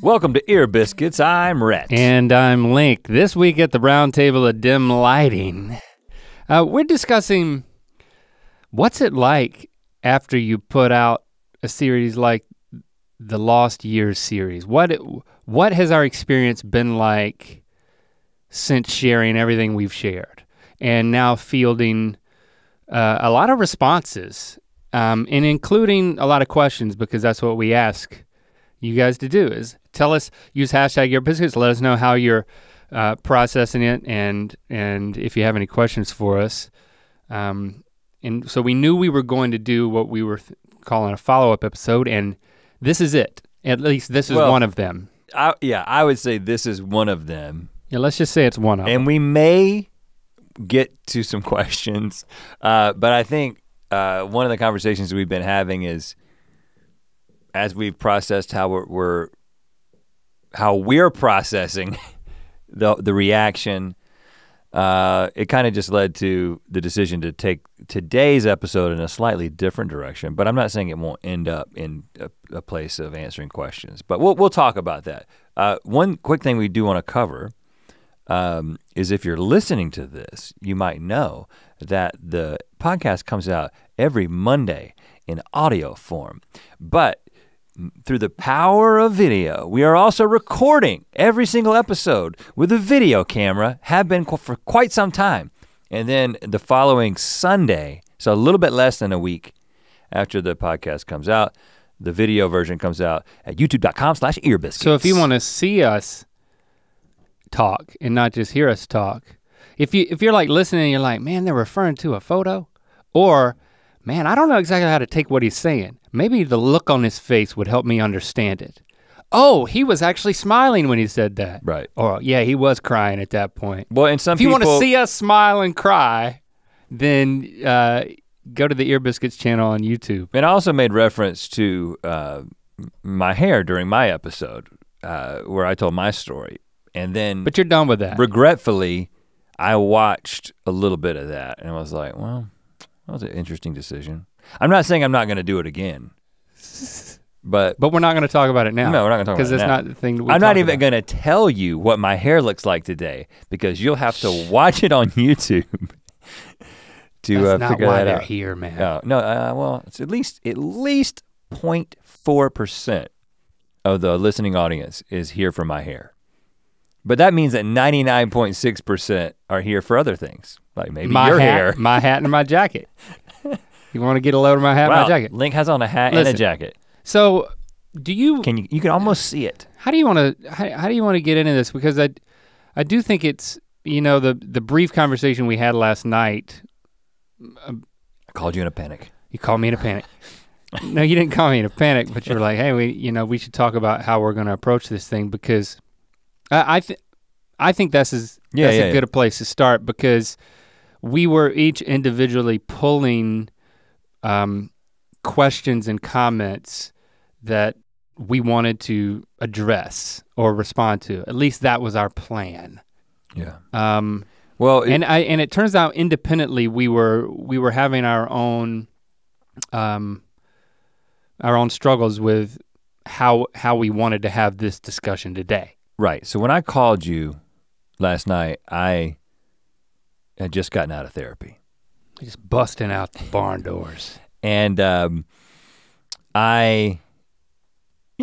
Welcome to Ear Biscuits, I'm Rhett. And I'm Link. This week at the Round Table of Dim Lighting, we're discussing what's it like after you put out a series like the Lost Years series. What has our experience been like since sharing everything we've shared and now fielding a lot of responses and including a lot of questions, because that's what we ask you guys to do is tell us, use hashtag Ear Biscuits, let us know how you're processing it and if you have any questions for us. And so we knew we were going to do what we were calling a follow-up episode, and this is it. At least this is one of them. I would say this is one of them. Yeah, let's just say it's one of them. And we may get to some questions, but I think one of the conversations we've been having is, as we've processed how we're processing the reaction, it kind of just led to the decision to take today's episode in a slightly different direction. But I'm not saying it won't end up in a place of answering questions. But we'll talk about that. One quick thing we do want to cover is if you're listening to this, you might know that the podcast comes out every Monday in audio form, but through the power of video, we are also recording every single episode with a video camera, have been for quite some time. And then the following Sunday, so a little bit less than a week after the podcast comes out, the video version comes out at youtube.com/earbiscuits. So if you wanna see us talk and not just hear us talk, if you're like listening and you're like, man, they're referring to a photo, or man, I don't know exactly how to take what he's saying. Maybe the look on his face would help me understand it. Oh, he was actually smiling when he said that. Right. Or yeah, he was crying at that point. Well, and some people- If you wanna see us smile and cry, then go to the Ear Biscuits channel on YouTube. And I also made reference to my hair during my episode where I told my story. And then- But you're done with that. Regretfully, I watched a little bit of that and I was like, well, that was an interesting decision. I'm not saying I'm not gonna do it again, but we're not gonna talk about it now. No, we're not gonna talk about it now. Because it's not the thing that we talk about. I'm not even gonna tell you what my hair looks like today because you'll have to watch it on YouTube to figure that out. That's not why they're here, man. No, well, it's at least 0.4% of the listening audience is here for my hair. But that means that 99.6% are here for other things, like maybe your hair. My hat and my jacket. You wanna get a load of my hat and my jacket? Link has on a hat and a jacket. So do you- You can almost see it. How do you wanna get into this? Because I do think it's, you know, the brief conversation we had last night. I called you in a panic. You called me in a panic. No, you didn't call me in a panic, but you were like, hey, we should talk about how we're gonna approach this thing, because I think that's as good a place to start, because we were each individually pulling questions and comments that we wanted to address or respond to. At least that was our plan. Yeah. Well, and it turns out independently we were having our own struggles with how we wanted to have this discussion today. Right, so when I called you last night, I had just gotten out of therapy. Just busting out the barn doors. And I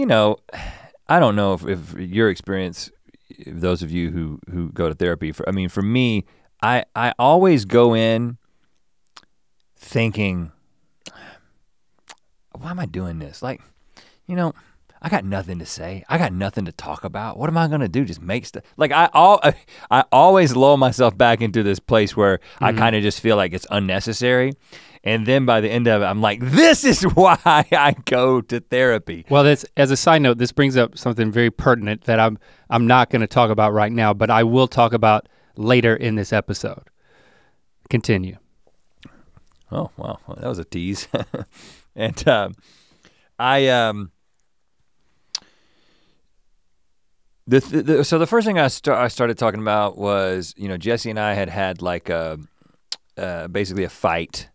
don't know if your experience, if those of you who go to therapy, for me, I always go in thinking, why am I doing this? Like, I got nothing to say. I got nothing to talk about. What am I gonna do? Just make stuff. Like I always lull myself back into this place where I kind of just feel like it's unnecessary. And then by the end of it, I'm like, this is why I go to therapy. Well, that's, as a side note, this brings up something very pertinent that I'm not gonna talk about right now, but I will talk about later in this episode. Continue. Oh, wow, well, that was a tease. And so the first thing I started talking about was, Jesse and I had like basically a fight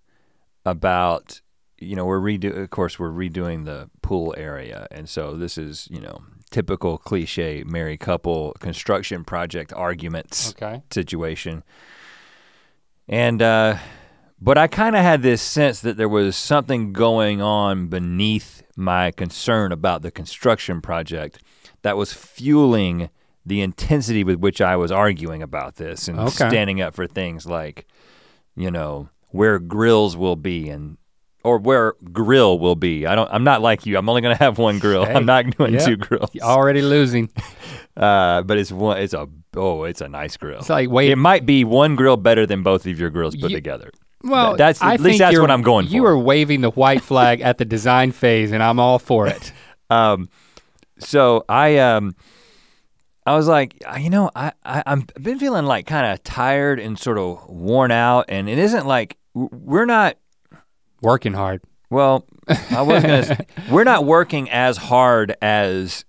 about you know, of course we're redoing the pool area, and so this is, you know, typical cliche married couple construction project arguments situation. And but I kind of had this sense that there was something going on beneath my concern about the construction project that was fueling the intensity with which I was arguing about this and standing up for things like, you know, where grills will be and or where grill will be. I'm not like you. I'm only gonna have one grill. Hey, I'm not doing two grills. You're already losing. But it's one. It's a nice grill. It's like wait. It might be one grill better than both of your grills put together. Well, that's at least that's what I'm going for. You were waving the white flag at the design phase, and I'm all for it. So I was like, you know, I've been feeling like kind of tired and sort of worn out, and it isn't like we're not. Working hard. Well, I was gonna say, we're not working as hard as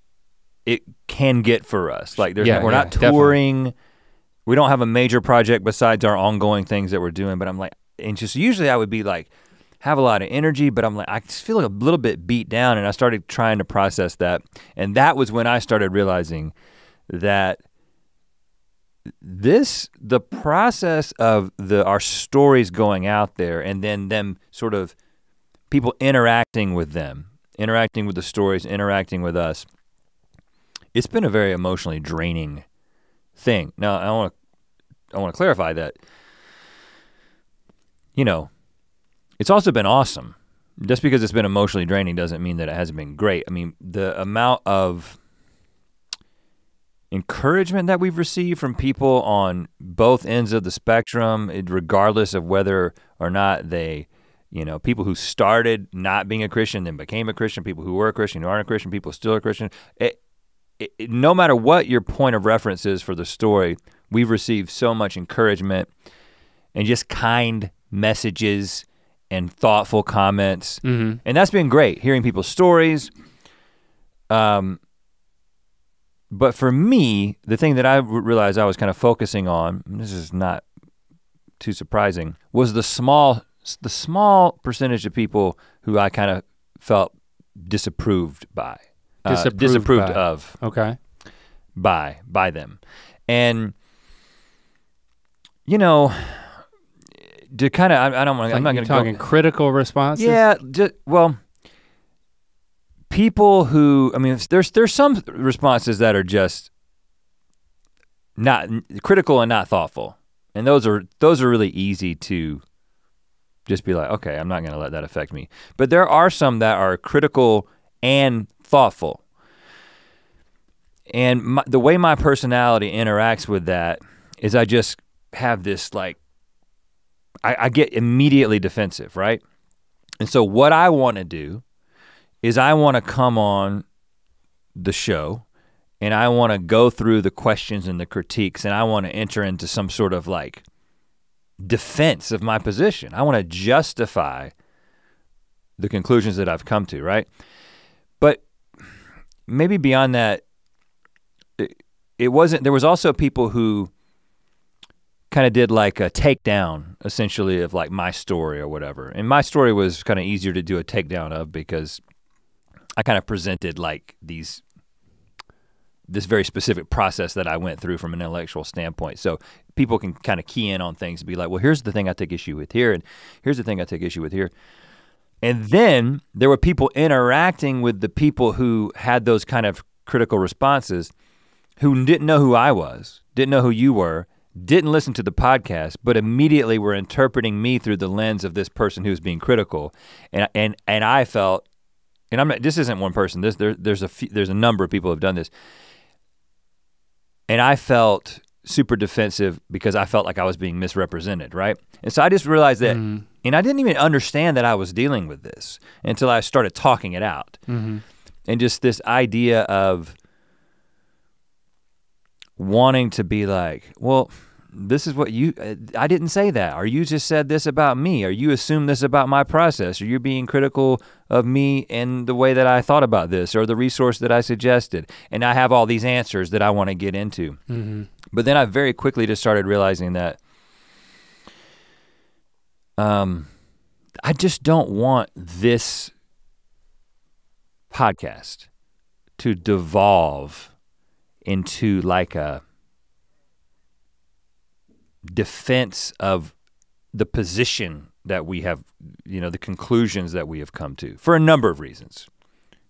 it can get for us. Like there's we're not touring. Definitely. We don't have a major project besides our ongoing things that we're doing, but I'm like, and just usually I would be like, have a lot of energy, but I'm like, I just feel like a little bit beat down, and I started trying to process that. And that was when I started realizing that the process of our stories going out there and then them sort of people interacting with them, interacting with the stories, interacting with us, it's been a very emotionally draining thing. Now I wanna clarify that, you know, it's also been awesome. Just because it's been emotionally draining doesn't mean that it hasn't been great. I mean, the amount of encouragement that we've received from people on both ends of the spectrum, regardless of whether or not they, you know, people who started not being a Christian then became a Christian, people who were a Christian, who aren't a Christian, people still a Christian. No matter what your point of reference is for the story, we've received so much encouragement and just kind messages and thoughtful comments. Mm-hmm. And that's been great, hearing people's stories. But for me, the thing that I realized I was kind of focusing on, and this is not too surprising, was the small percentage of people who I kind of felt disapproved by. Disapproved of. Okay. By them. And, you know, to kind of, I don't want to, like I'm not going to go. You're talking critical responses? Yeah, well. People who, I mean, there's some responses that are just not critical and not thoughtful, and those are really easy to just be like, okay, I'm not gonna let that affect me. But there are some that are critical and thoughtful, and the way my personality interacts with that is I just have this like, I get immediately defensive, right? And so what I want to do is I wanna come on the show and I wanna go through the questions and the critiques and I wanna enter into some sort of like defense of my position. I wanna justify the conclusions that I've come to, right? But maybe beyond that, it wasn't, there was also people who kind of did like a takedown essentially of like my story or whatever. And my story was kind of easier to do a takedown of because I kind of presented like this very specific process that I went through from an intellectual standpoint. So people can kind of key in on things and be like, well, here's the thing I take issue with here, and here's the thing I take issue with here. And then there were people interacting with the people who had those kind of critical responses who didn't know who I was, didn't know who you were, didn't listen to the podcast, but immediately were interpreting me through the lens of this person who's being critical. And I felt, and I'm not, this isn't one person. There's a number of people who have done this, and I felt super defensive because I felt like I was being misrepresented, right? And so I just realized that, and I didn't even understand that I was dealing with this until I started talking it out, and just this idea of wanting to be like, well, this is what you, I didn't say that, or you just said this about me, or you assume this about my process, or you're being critical of me and the way that I thought about this, or the resource that I suggested, and I have all these answers that I wanna get into. But then I very quickly just started realizing that I just don't want this podcast to devolve into like a defense of the position that we have, you know, the conclusions that we have come to for a number of reasons.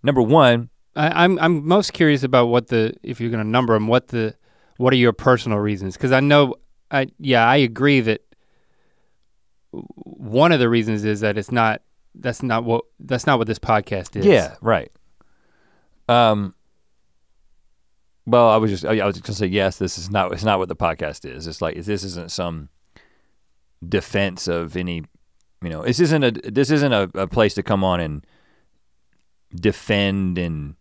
Number one, I'm most curious about what the, if you're gonna number them, what are your personal reasons? Because I know, I agree that one of the reasons is that it's not, that's not what this podcast is. Yeah, right. Well, I was just gonna say, yes, this is not, it's not what the podcast is. It's like, this isn't some defense of any, you know, this isn't a place to come on and defend and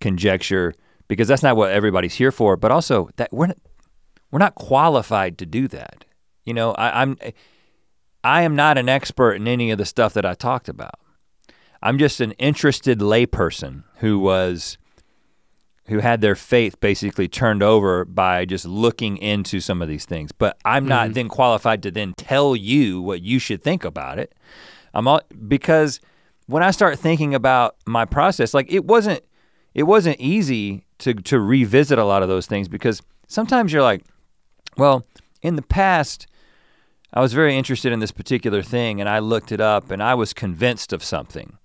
conjecture, because that's not what everybody's here for, but also that we're not qualified to do that. You know, I am not an expert in any of the stuff that I talked about. I'm just an interested layperson who had their faith basically turned over by just looking into some of these things. But I'm not then qualified to then tell you what you should think about it. Because when I start thinking about my process, like it wasn't easy to revisit a lot of those things, because sometimes you're like, well, in the past, I was very interested in this particular thing and I looked it up and I was convinced of something.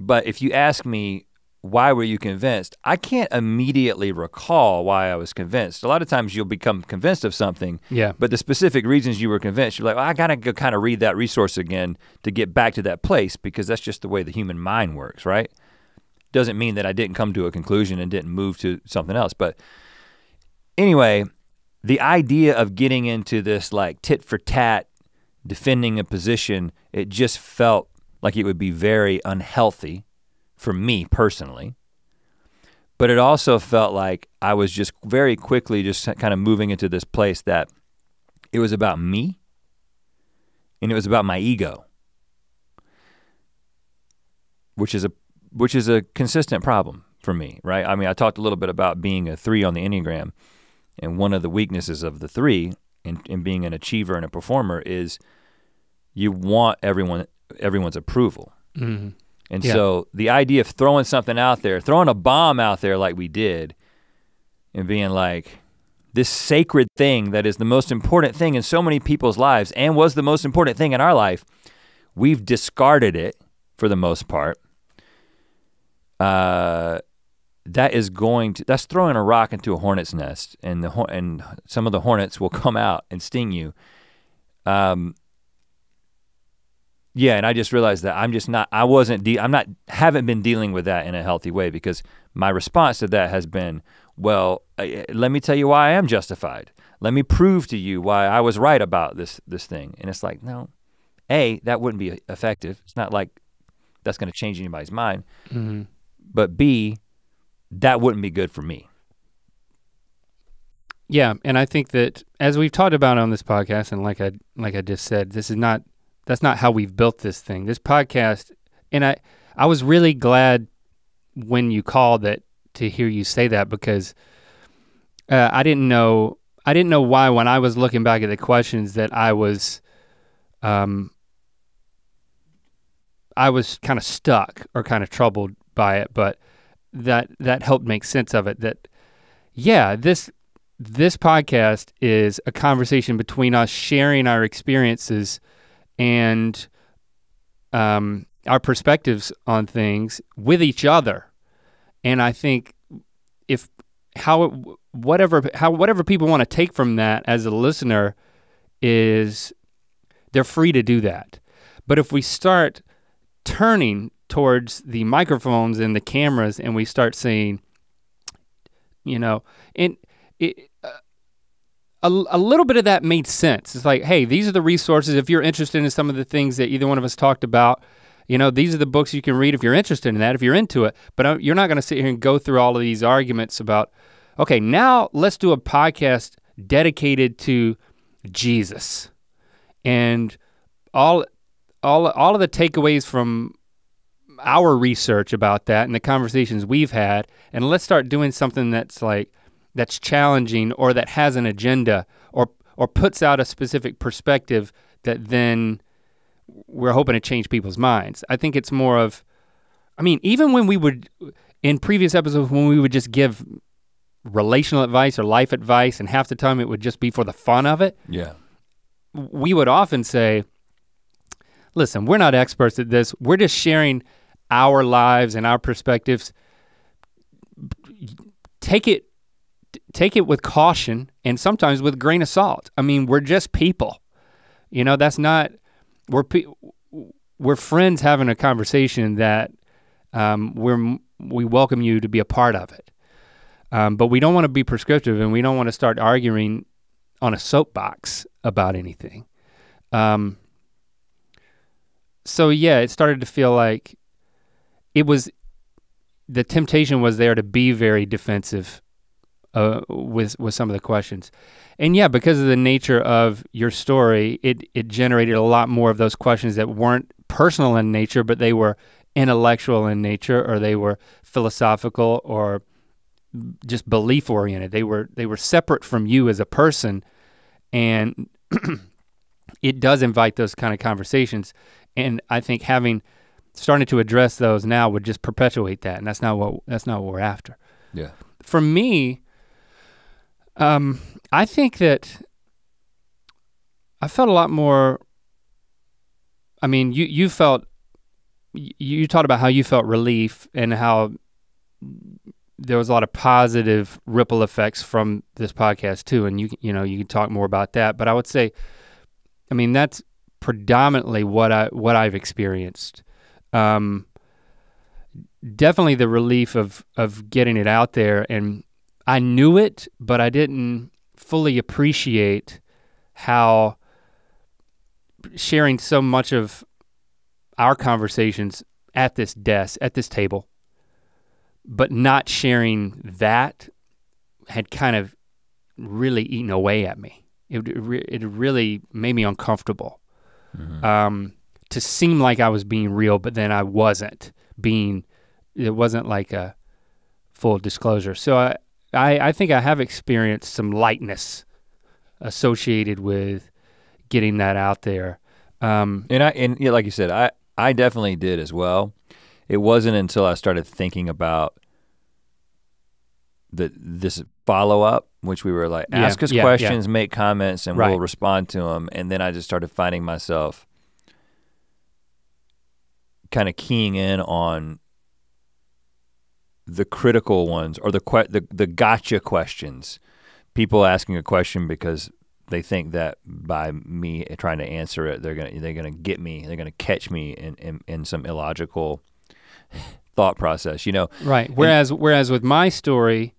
But if you ask me, why were you convinced? I can't immediately recall why I was convinced. A lot of times you'll become convinced of something, yeah, but the specific reasons you were convinced, you're like, well, I gotta go kind of read that resource again to get back to that place, because that's just the way the human mind works, right? Doesn't mean that I didn't come to a conclusion and didn't move to something else. But anyway, the idea of getting into this like tit for tat, defending a position, it just felt like it would be very unhealthy for me personally, but it also felt like I was just very quickly just kind of moving into this place that it was about me and it was about my ego, which is a consistent problem for me, right? I mean, I talked a little bit about being a 3 on the Enneagram, and one of the weaknesses of the 3 in being an achiever and a performer is you want everyone's approval. Mm-hmm. And yeah, so the idea of throwing something out there, throwing a bomb out there like we did, and being like, this sacred thing that is the most important thing in so many people's lives and was the most important thing in our life, we've discarded it for the most part. That's throwing a rock into a hornet's nest, and some of the hornets will come out and sting you. Yeah, and I just realized that I haven't been dealing with that in a healthy way, because my response to that has been, well, let me tell you why I am justified. Let me prove to you why I was right about this thing. And it's like, no, A, that wouldn't be effective. It's not like that's gonna change anybody's mind. Mm-hmm. But B, that wouldn't be good for me. Yeah, and I think that as we've talked about on this podcast, and like I just said, that's not how we've built this thing. This podcast, and I was really glad when you called that, to hear you say that, because I didn't know why when I was looking back at the questions that I was kind of stuck or kind of troubled by it, but that helped make sense of it, that yeah, this podcast is a conversation between us sharing our experiences and our perspectives on things with each other. And I think whatever people want to take from that as a listener is they're free to do that. But if we start turning towards the microphones and the cameras and we start saying, you know, a little bit of that made sense. It's like, hey, these are the resources. If you're interested in some of the things that either one of us talked about, you know, these are the books you can read if you're interested in that, if you're into it. But you're not gonna sit here and go through all of these arguments about, okay, now let's do a podcast dedicated to Jesus and all of the takeaways from our research about that and the conversations we've had, and let's start doing something that's like, that's challenging or that has an agenda or puts out a specific perspective that then we're hoping to change people's minds. I think it's more of, I mean, even when we would, in previous episodes, when we would just give relational advice or life advice, and half the time it would just be for the fun of it. Yeah. We would often say, listen, we're not experts at this. We're just sharing our lives and our perspectives. Take it with caution and sometimes with a grain of salt. I mean, we're just people. You know, that's not, we're friends having a conversation that we welcome you to be a part of it. But we don't wanna be prescriptive, and we don't wanna start arguing on a soapbox about anything. So yeah, it started to feel like it was, the temptation was there to be very defensive with some of the questions. And yeah, because of the nature of your story, it generated a lot more of those questions that weren't personal in nature, but they were intellectual in nature, or they were philosophical, or just belief oriented. They were separate from you as a person, and it does invite those kind of conversations. And I think starting to address those now would just perpetuate that, and that's not what we're after. Yeah. For me, I think that I felt a lot more, I mean, you talked about how you felt relief and how there was a lot of positive ripple effects from this podcast too, and you can talk more about that, but I would say, I mean, that's predominantly what I've experienced. Definitely the relief of getting it out there, and I knew it, but I didn't fully appreciate how sharing so much of our conversations at this desk, at this table, but not sharing that had kind of really eaten away at me. It really made me uncomfortable. Mm-hmm. To seem like I was being real, but then I wasn't being, it wasn't like a full disclosure. So I think I have experienced some lightness associated with getting that out there. And like you said, I definitely did as well. It wasn't until I started thinking about this follow-up, which we were like, ask us questions, make comments, and we'll respond to them. And then I just started finding myself kind of keying in on the critical ones, or the gotcha questions. People asking a question because they think that by me trying to answer it, they're gonna get me, they're gonna catch me in some illogical thought process, you know? Right. Whereas with my story,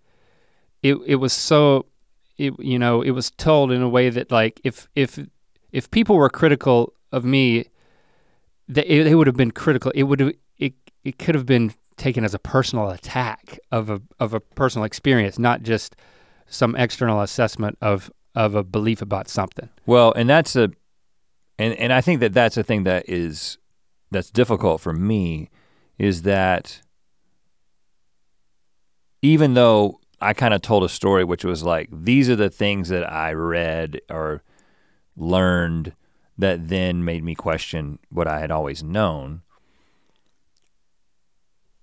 it was so, you know, it was told in a way that, like, if people were critical of me, they would have been critical. It could have been taken as a personal attack of a personal experience, not just some external assessment of a belief about something. Well, and that's and I think that's a thing that's difficult for me, is that even though I kind of told a story which was like, these are the things that I read or learned that then made me question what I had always known,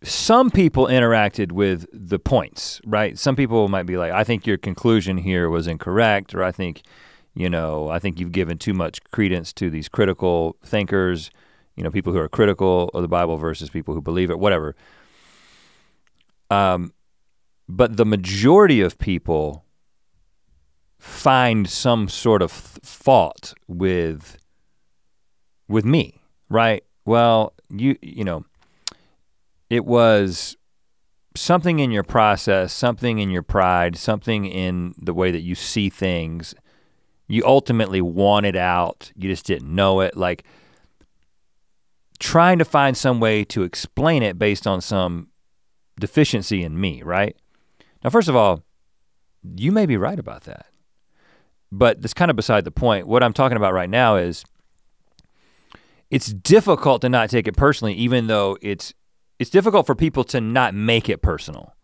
some people interacted with the points, right? Some people might be like, I think your conclusion here was incorrect, or I think, you know, I think you've given too much credence to these critical thinkers, you know, people who are critical of the Bible versus people who believe it, whatever. But the majority of people find some sort of fault with me, right? Well, you know, it was something in your process, something in your pride, something in the way that you see things. You ultimately wanted out, you just didn't know it. Like, trying to find some way to explain it based on some deficiency in me, right? Now, first of all, you may be right about that, but that's kind of beside the point. What I'm talking about right now is, it's difficult to not take it personally, even though it's difficult for people to not make it personal.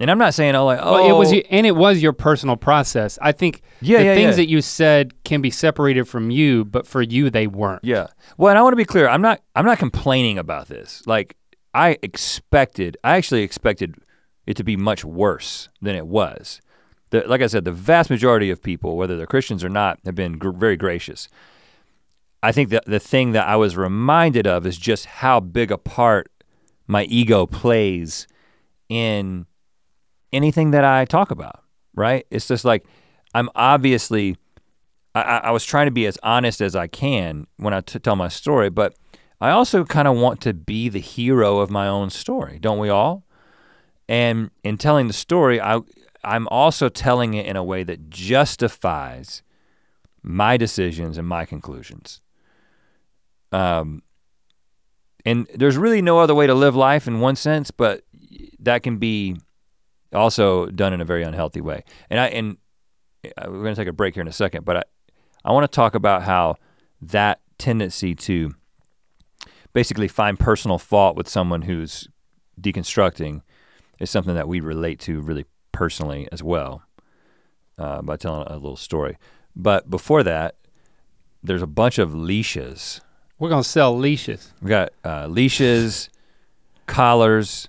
And I'm not saying all like, oh. Well, it was your personal process. I think the things that you said can be separated from you, but for you they weren't. Yeah. Well, and I want to be clear. I'm not complaining about this. Like I actually expected it to be much worse than it was. Like I said, the vast majority of people, whether they're Christians or not, have been very gracious. I think that the thing that I was reminded of is just how big a part my ego plays in anything that I talk about, right? It's just like, I'm obviously, I was trying to be as honest as I can when I tell my story, but I also kind of want to be the hero of my own story, don't we all? And in telling the story, I'm also telling it in a way that justifies my decisions and my conclusions. And there's really no other way to live life in one sense, but that can be also done in a very unhealthy way. And we're gonna take a break here in a second, but I wanna talk about how that tendency to basically find personal fault with someone who's deconstructing is something that we relate to really personally as well by telling a little story. But before that, there's a bunch of leashes. We're gonna sell leashes. We got leashes, collars.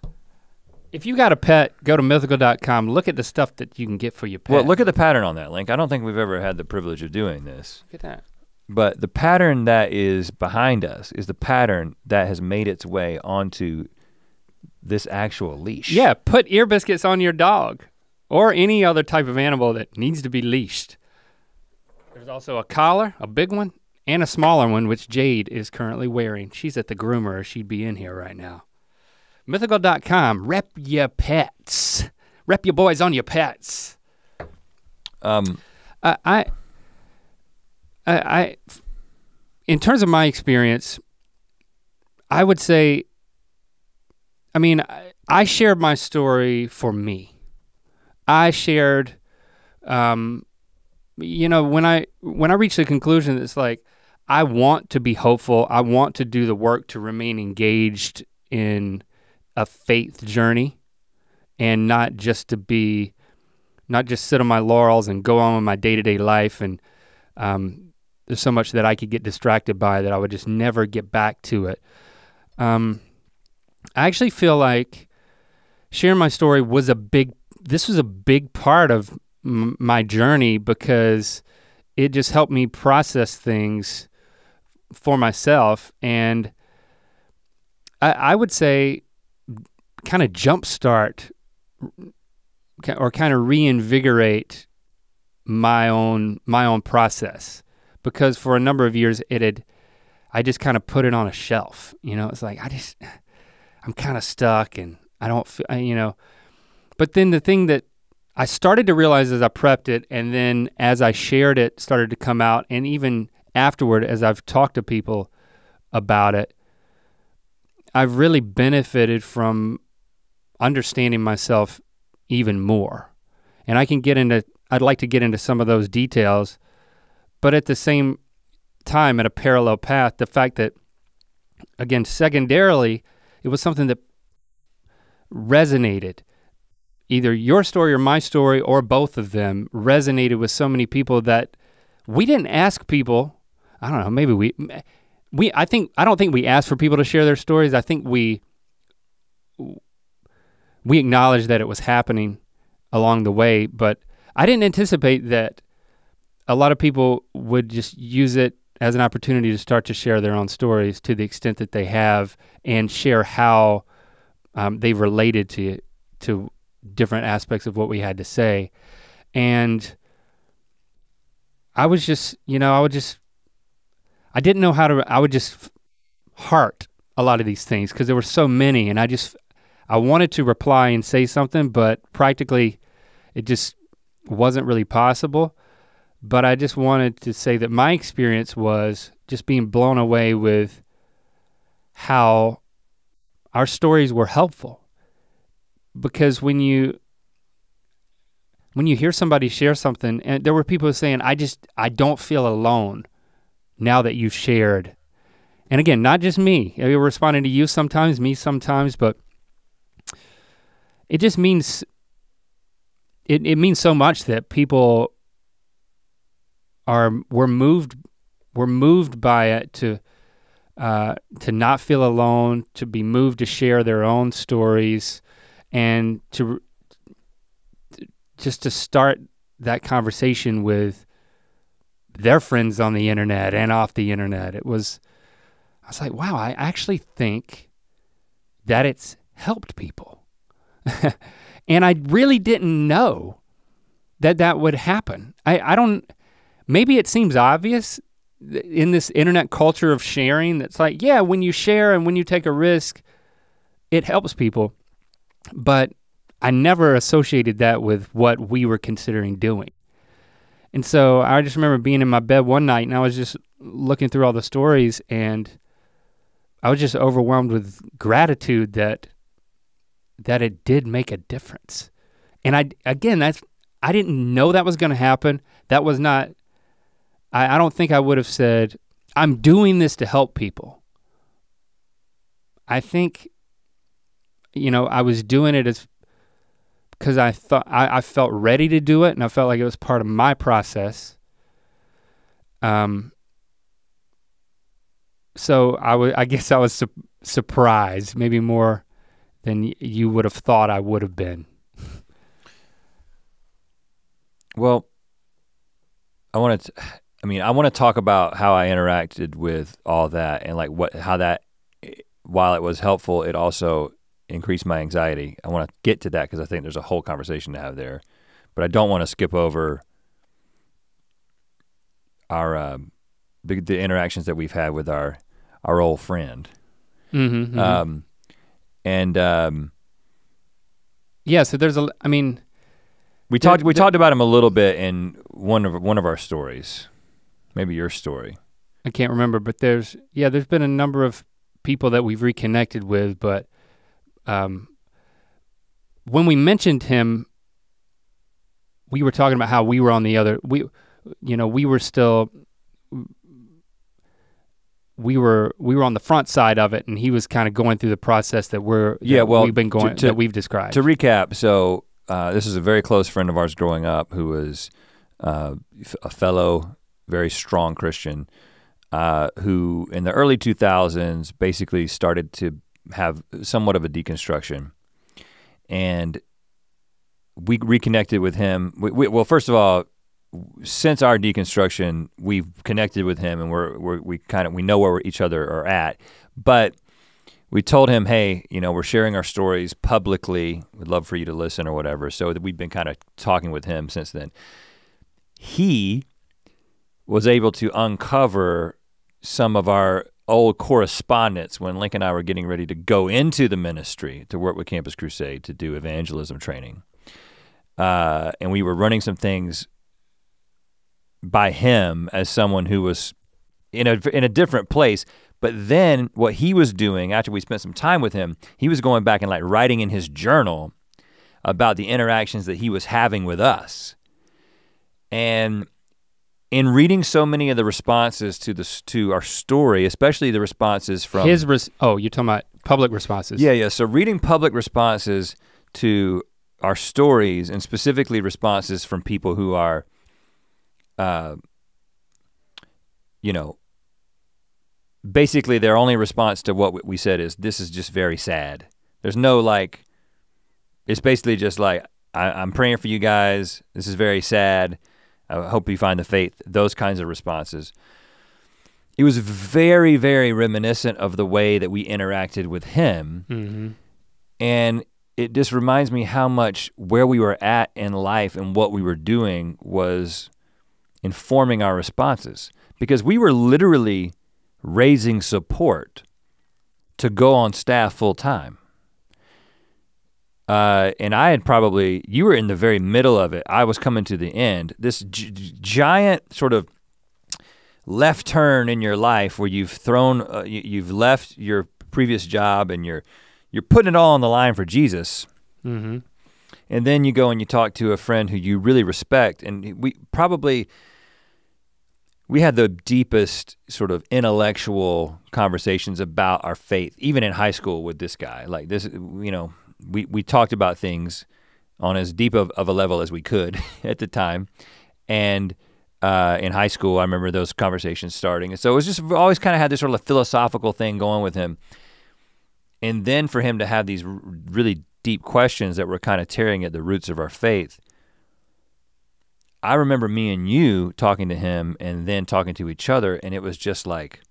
If you got a pet, go to mythical.com, look at the stuff that you can get for your pet. Well, look at the pattern on that, Link. I don't think we've ever had the privilege of doing this. Look at that. But the pattern that is behind us is the pattern that has made its way onto this actual leash. Yeah, put ear biscuits on your dog or any other type of animal that needs to be leashed. There's also a collar, a big one, and a smaller one, which Jade is currently wearing. She's at the groomer or she'd be in here right now. Mythical.com, rep your pets. Rep your boys on your pets. In terms of my experience, I would say, I mean, I shared my story for me. I shared, you know, when I reached the conclusion, it's like, I want to be hopeful. I want to do the work to remain engaged in a faith journey and not just sit on my laurels and go on with my day-to-day life. And there's so much that I could get distracted by that I would just never get back to it. I actually feel like sharing my story was a big part of my journey because it just helped me process things for myself. And I would say kind of jumpstart or kind of reinvigorate my own process, because for a number of years I just kind of put it on a shelf, you know. It's like I'm kind of stuck and I don't feel, you know. But then the thing that I started to realize as I prepped it and then as I shared it started to come out, and even afterward as I've talked to people about it, I've really benefited from understanding myself even more. And I'd like to get into some of those details, but at the same time, at a parallel path, the fact that, again, secondarily, it was something that resonated. Either your story or my story or both of them resonated with so many people that we didn't ask people, I don't know, maybe I don't think we asked for people to share their stories. I think we acknowledged that it was happening along the way, but I didn't anticipate that a lot of people would just use it as an opportunity to start to share their own stories to the extent that they have and share how they've related to different aspects of what we had to say. And I was just, you know, I didn't know how to, I would just heart a lot of these things because there were so many, and I wanted to reply and say something, but practically it just wasn't really possible. But I just wanted to say that my experience was just being blown away with how our stories were helpful. Because when you hear somebody share something, and there were people saying, I don't feel alone now that you've shared. And again, not just me. I mean, we're responding to you sometimes, me sometimes, but it just means it means so much that people were moved by it to not feel alone, to be moved to share their own stories, and to just to start that conversation with their friends on the internet and off the internet. I was like, wow, I actually think that it's helped people. And I really didn't know that that would happen. I don't, maybe it seems obvious in this internet culture of sharing that's like, yeah, when you share and when you take a risk, it helps people. But I never associated that with what we were considering doing. And so I just remember being in my bed one night and I was just looking through all the stories and I was just overwhelmed with gratitude that it did make a difference. And I didn't know that was gonna happen. That was not, I don't think I would have said, I'm doing this to help people. I think, you know, I was doing it as because I thought I felt ready to do it and I felt like it was part of my process. So I guess I was surprised, maybe more than you would have thought I would have been. Well, I want to talk about how I interacted with all that and like while it was helpful, it also increased my anxiety. I want to get to that because I think there's a whole conversation to have there, but I don't want to skip over our the interactions that we've had with our old friend. Mm-hmm, mm-hmm. Yeah, so there's a, I mean, we talked about him a little bit in one of our stories, maybe your story. I can't remember, but there's been a number of people that we've reconnected with, but when we mentioned him, we were talking about how we were on the other, we were on the front side of it, and he was kind of going through the process that that we've described. To recap, so this is a very close friend of ours growing up who was a fellow very strong Christian who in the early 2000s basically started to have somewhat of a deconstruction, and we reconnected with him. Well, first of all, since our deconstruction, we've connected with him, and we know where each other are at. But we told him, hey, you know, we're sharing our stories publicly. We'd love for you to listen or whatever. So we've been kind of talking with him since then. He was able to uncover some of our old correspondence when Link and I were getting ready to go into the ministry to work with Campus Crusade to do evangelism training, and we were running some things by him as someone who was in a different place. But then what he was doing after we spent some time with him, he was going back and like writing in his journal about the interactions that he was having with us. And in reading so many of the responses to our story, especially the responses from oh, you're talking about public responses. Yeah, yeah, so reading public responses to our stories, and specifically responses from people who are you know, basically their only response to what we said is, this is just very sad. There's no like, it's basically just like, I'm praying for you guys, this is very sad, I hope you find the faith, those kinds of responses. It was very, very reminiscent of the way that we interacted with him. Mm-hmm. And it just reminds me how much where we were at in life and what we were doing was informing our responses, because we were literally raising support to go on staff full time. And I had probably, you were in the very middle of it. I was coming to the end. This giant sort of left turn in your life where you've thrown, you've left your previous job and you're putting it all on the line for Jesus. Mm-hmm. And then you go and you talk to a friend who you really respect, and we had the deepest sort of intellectual conversations about our faith, even in high school with this guy. Like this, you know, we talked about things on as deep of a level as we could at the time. And in high school, I remember those conversations starting. And so it was just always kind of had this sort of philosophical thing going with him. And then for him to have these really deep questions that were kind of tearing at the roots of our faith. I remember me and you talking to him and then talking to each other, and it was just like,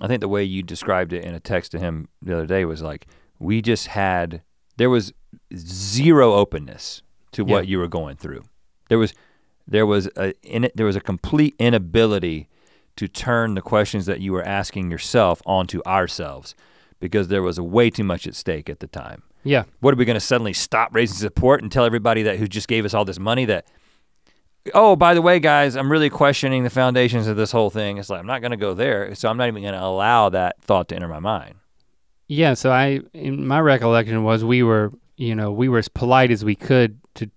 I think the way you described it in a text to him the other day was like, we just had, there was zero openness to what you were going through. There was a complete inability to turn the questions that you were asking yourself onto ourselves, because there was way too much at stake at the time. Yeah. What, are we gonna suddenly stop raising support and tell everybody that who just gave us all this money that, oh, by the way, guys, I'm really questioning the foundations of this whole thing. It's like, I'm not gonna go there, so I'm not even gonna allow that thought to enter my mind. Yeah, so my recollection was we were, you know, we were as polite as we could to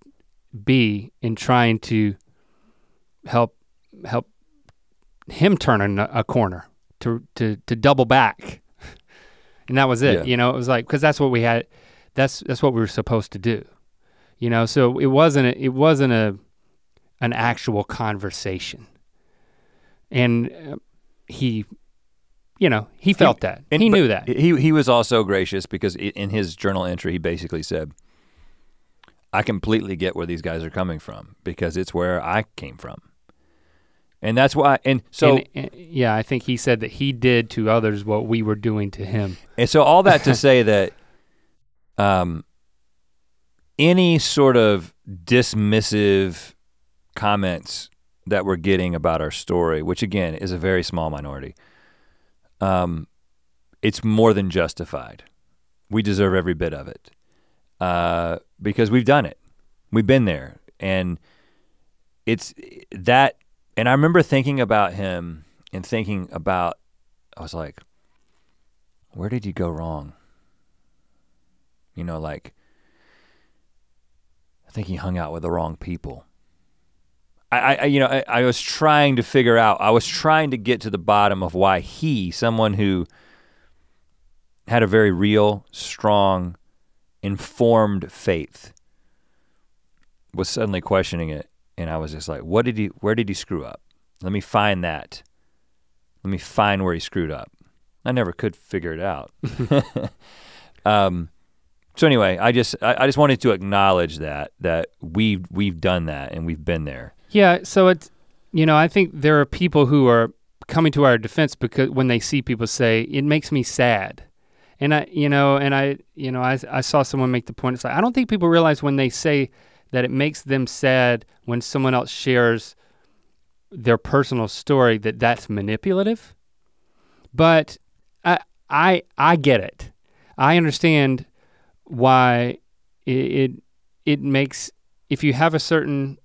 be in trying to help him turn a corner, to double back. And that was it, you know, it was like, 'cause that's what we had, that's what we were supposed to do. You know, so it wasn't an actual conversation. And he, you know, he felt that. And he knew that. He was also gracious, because in his journal entry, he basically said, I completely get where these guys are coming from, because it's where I came from. And that's why, and so. And, yeah, I think he said that he did to others what we were doing to him. And so all that to say that any sort of dismissive comments that we're getting about our story, which again is a very small minority, it's more than justified. We deserve every bit of it because we've done it. We've been there, and it's that. And I remember thinking about him and thinking about, I was like, where did you go wrong? You know, like, I think he hung out with the wrong people. I was trying to figure out, I was trying to get to the bottom of why he, someone who had a very real, strong, informed faith, was suddenly questioning it. And I was just like, where did he screw up? Let me find that. Let me find where he screwed up. I never could figure it out. So anyway, I just wanted to acknowledge that we've done that and we've been there. Yeah, so it's, you know, I think there are people who are coming to our defense because when they see people say, it makes me sad. And I saw someone make the point, it's like, I don't think people realize when they say that it makes them sad when someone else shares their personal story, that that's manipulative. But I get it. I understand why it makes, if you have a certain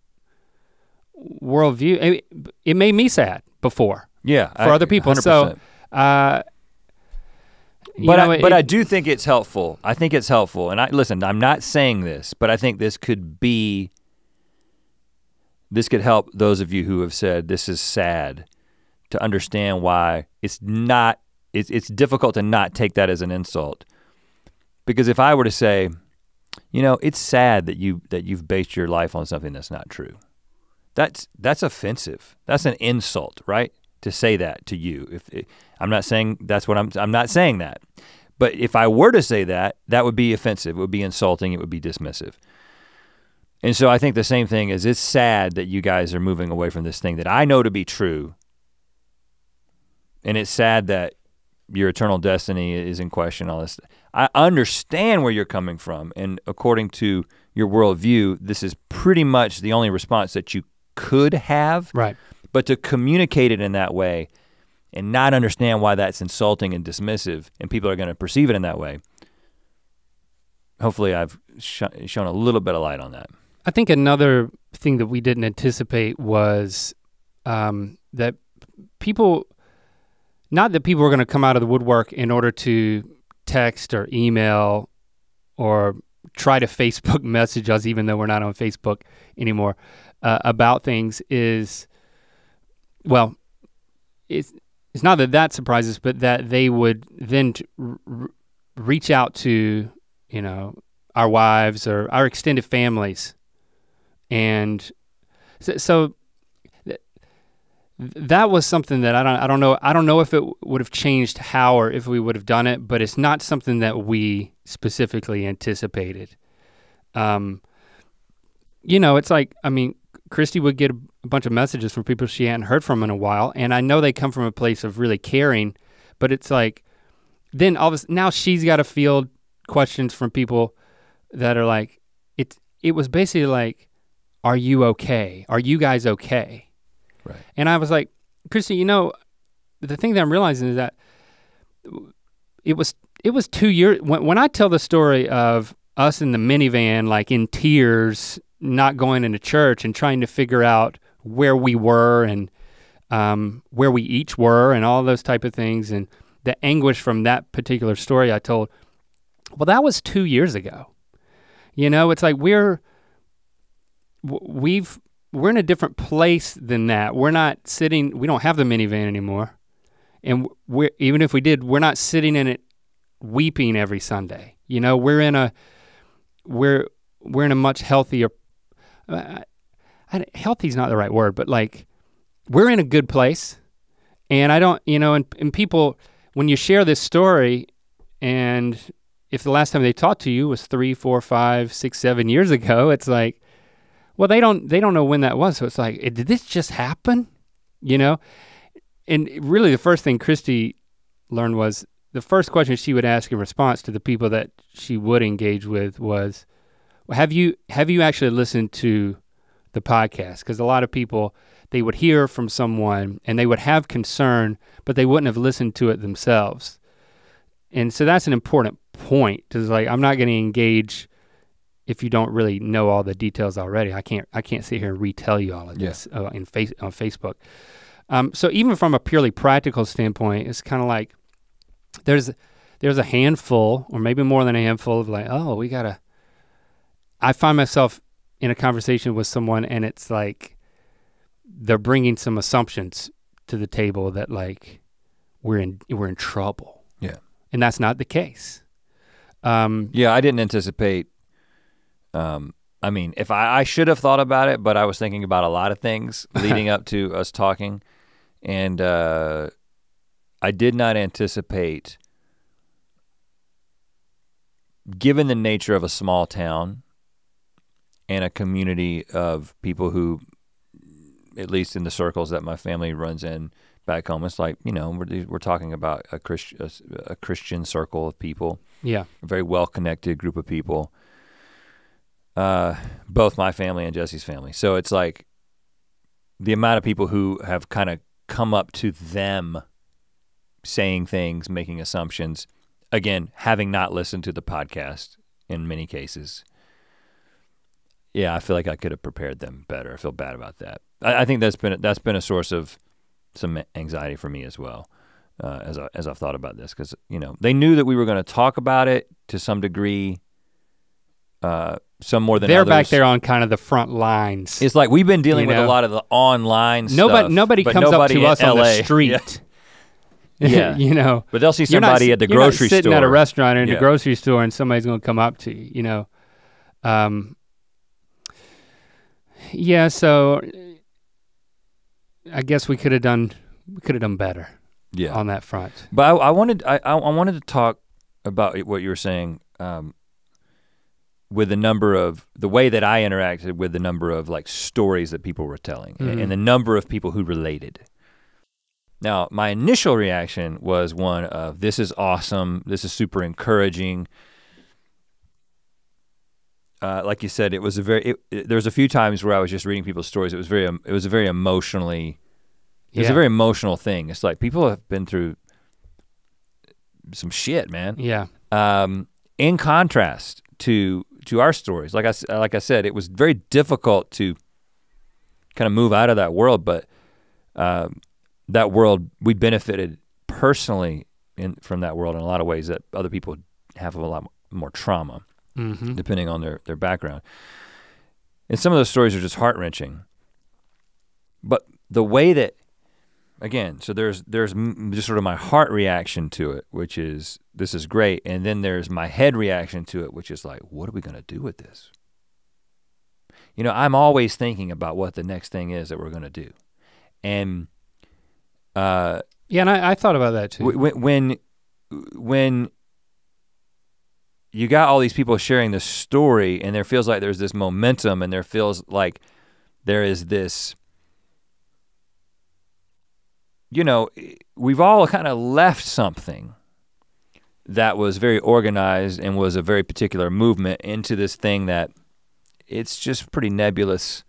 worldview, it made me sad before. Yeah, for other people. 100%. So, I do think it's helpful. I think it's helpful, and listen, I'm not saying this, but I think this could help those of you who have said this is sad to understand why it's difficult to not take that as an insult. Because if I were to say, you know, it's sad that you've based your life on something that's not true. That's offensive. That's an insult, right? To say that to you. I'm not saying that's what I'm not saying that. But if I were to say that, that would be offensive, it would be insulting, it would be dismissive. And so I think the same thing is, it's sad that you guys are moving away from this thing that I know to be true. And it's sad that your eternal destiny is in question, all this. I understand where you're coming from, and according to your worldview, this is pretty much the only response that you could have. Right. But to communicate it in that way and not understand why that's insulting and dismissive and people are gonna perceive it in that way, hopefully I've shown a little bit of light on that. I think another thing that we didn't anticipate was that people, not that people were gonna come out of the woodwork in order to text or email or try to Facebook message us, even though we're not on Facebook anymore, about things is, well, it's not that that surprises, but that they would then reach out to, you know, our wives or our extended families. And so that was something that I don't know if it would have changed how or if we would have done it, but it's not something that we specifically anticipated. You know, it's like, I mean, Christy would get a bunch of messages from people she hadn't heard from in a while, and I know they come from a place of really caring, but it's like, then all of a sudden, now she's got to field questions from people that are like, it was basically like, are you okay? Are you guys okay? Right. And I was like, Christy, you know, the thing that I'm realizing is that it was 2 years, when I tell the story of us in the minivan, like in tears, not going into church and trying to figure out where we were and where we each were and all those type of things, and the anguish from that particular story I told, well, that was 2 years ago. You know, it's like we're in a different place than that. We're not sitting, we don't have the minivan anymore. And even if we did, we're not sitting in it weeping every Sunday. You know, we're in a much healthier, healthy's not the right word, but like, we're in a good place. And I don't, you know, and people, when you share this story, and if the last time they talked to you was 3, 4, 5, 6, 7 years ago, it's like, well, they don't know when that was, so it's like, did this just happen? You know? And really the first thing Christy learned was, the first question she would ask in response to the people that she would engage with was, have you actually listened to the podcast? Because a lot of people, they would hear from someone and they would have concern, but they wouldn't have listened to it themselves. And so that's an important point, because like, I'm not gonna engage if you don't really know all the details already. I can't sit here and retell you all of this on Facebook. So even from a purely practical standpoint, it's kind of like, there's a handful, or maybe more than a handful, of like, oh, we gotta, I find myself in a conversation with someone and it's like, they're bringing some assumptions to the table that like, we're in trouble. Yeah. And that's not the case. Yeah, I didn't anticipate, I mean, if I should have thought about it, but I was thinking about a lot of things leading up to us talking, and I did not anticipate, given the nature of a small town and a community of people who, at least in the circles that my family runs in back home, it's like, you know, we're talking about a Christian circle of people. Yeah. A very well-connected group of people, both my family and Jesse's family. So it's like the amount of people who have kind of come up to them saying things, making assumptions, again, having not listened to the podcast in many cases. Yeah, I feel like I could have prepared them better. I feel bad about that. I think that's been a source of some anxiety for me as well, as I've thought about this, because, you know, they knew that we were gonna talk about it to some degree, some more than others. They're back there on kind of the front lines. It's like, we've been dealing with a lot of the online stuff. Nobody comes up to us on the street. Yeah. Yeah, you know. But they'll see somebody at the grocery store. You're not sitting at a restaurant or in the grocery store and somebody's gonna come up to you, you know. Yeah, so I guess we could have done better. Yeah. On that front. But I wanted to talk about what you were saying, with the way that I interacted with the number of like stories that people were telling, mm-hmm. and the number of people who related. Now, my initial reaction was one of, this is awesome, this is super encouraging. Like you said, it was there was a few times where I was just reading people's stories. It was a very emotional thing. It's like, people have been through some shit, man. Yeah. In contrast to our stories, like I said, it was very difficult to kind of move out of that world, but that world, we benefited personally from that world in a lot of ways that other people have a lot more trauma, mm-hmm. depending on their background. And some of those stories are just heart-wrenching. But the way that Again, so there's just sort of my heart reaction to it, which is, this is great. And then there's my head reaction to it, which is like, what are we gonna do with this? You know, I'm always thinking about what the next thing is that we're gonna do. And yeah, and I thought about that too. When you got all these people sharing this story and there feels like there's this momentum and there feels like there is this, you know, we've all kind of left something that was very organized and was a very particular movement into this thing that it's just pretty nebulous.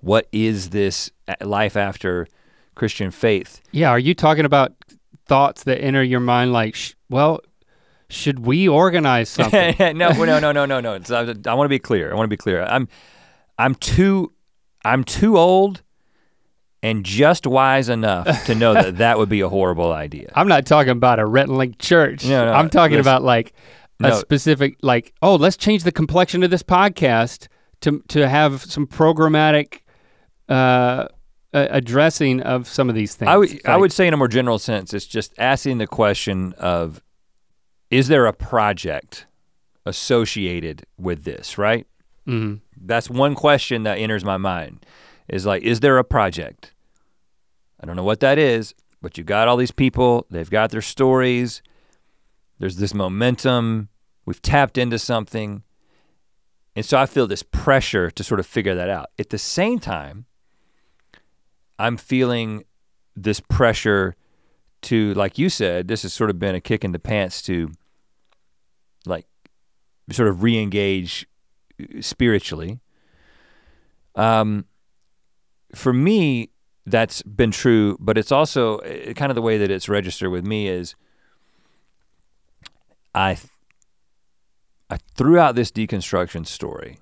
What is this life after Christian faith? Yeah, are you talking about thoughts that enter your mind like, well, should we organize something? No. So I wanna be clear, I'm too old and just wise enough to know that that would be a horrible idea. I'm not talking about a Rhett and Link church. No, I'm talking about like a specific, like, oh, let's change the complexion of this podcast to have some programmatic addressing of some of these things. I would say in a more general sense, it's just asking the question of, is there a project associated with this, right? Mm-hmm. That's one question that enters my mind. Is like, is there a project? I don't know what that is, but you got all these people, they've got their stories, there's this momentum, we've tapped into something, and so I feel this pressure to sort of figure that out. At the same time, I'm feeling this pressure to, like you said, this has sort of been a kick in the pants to like sort of re-engage spiritually. For me, that's been true, but it's also kind of the way that it's registered with me is I threw out this deconstruction story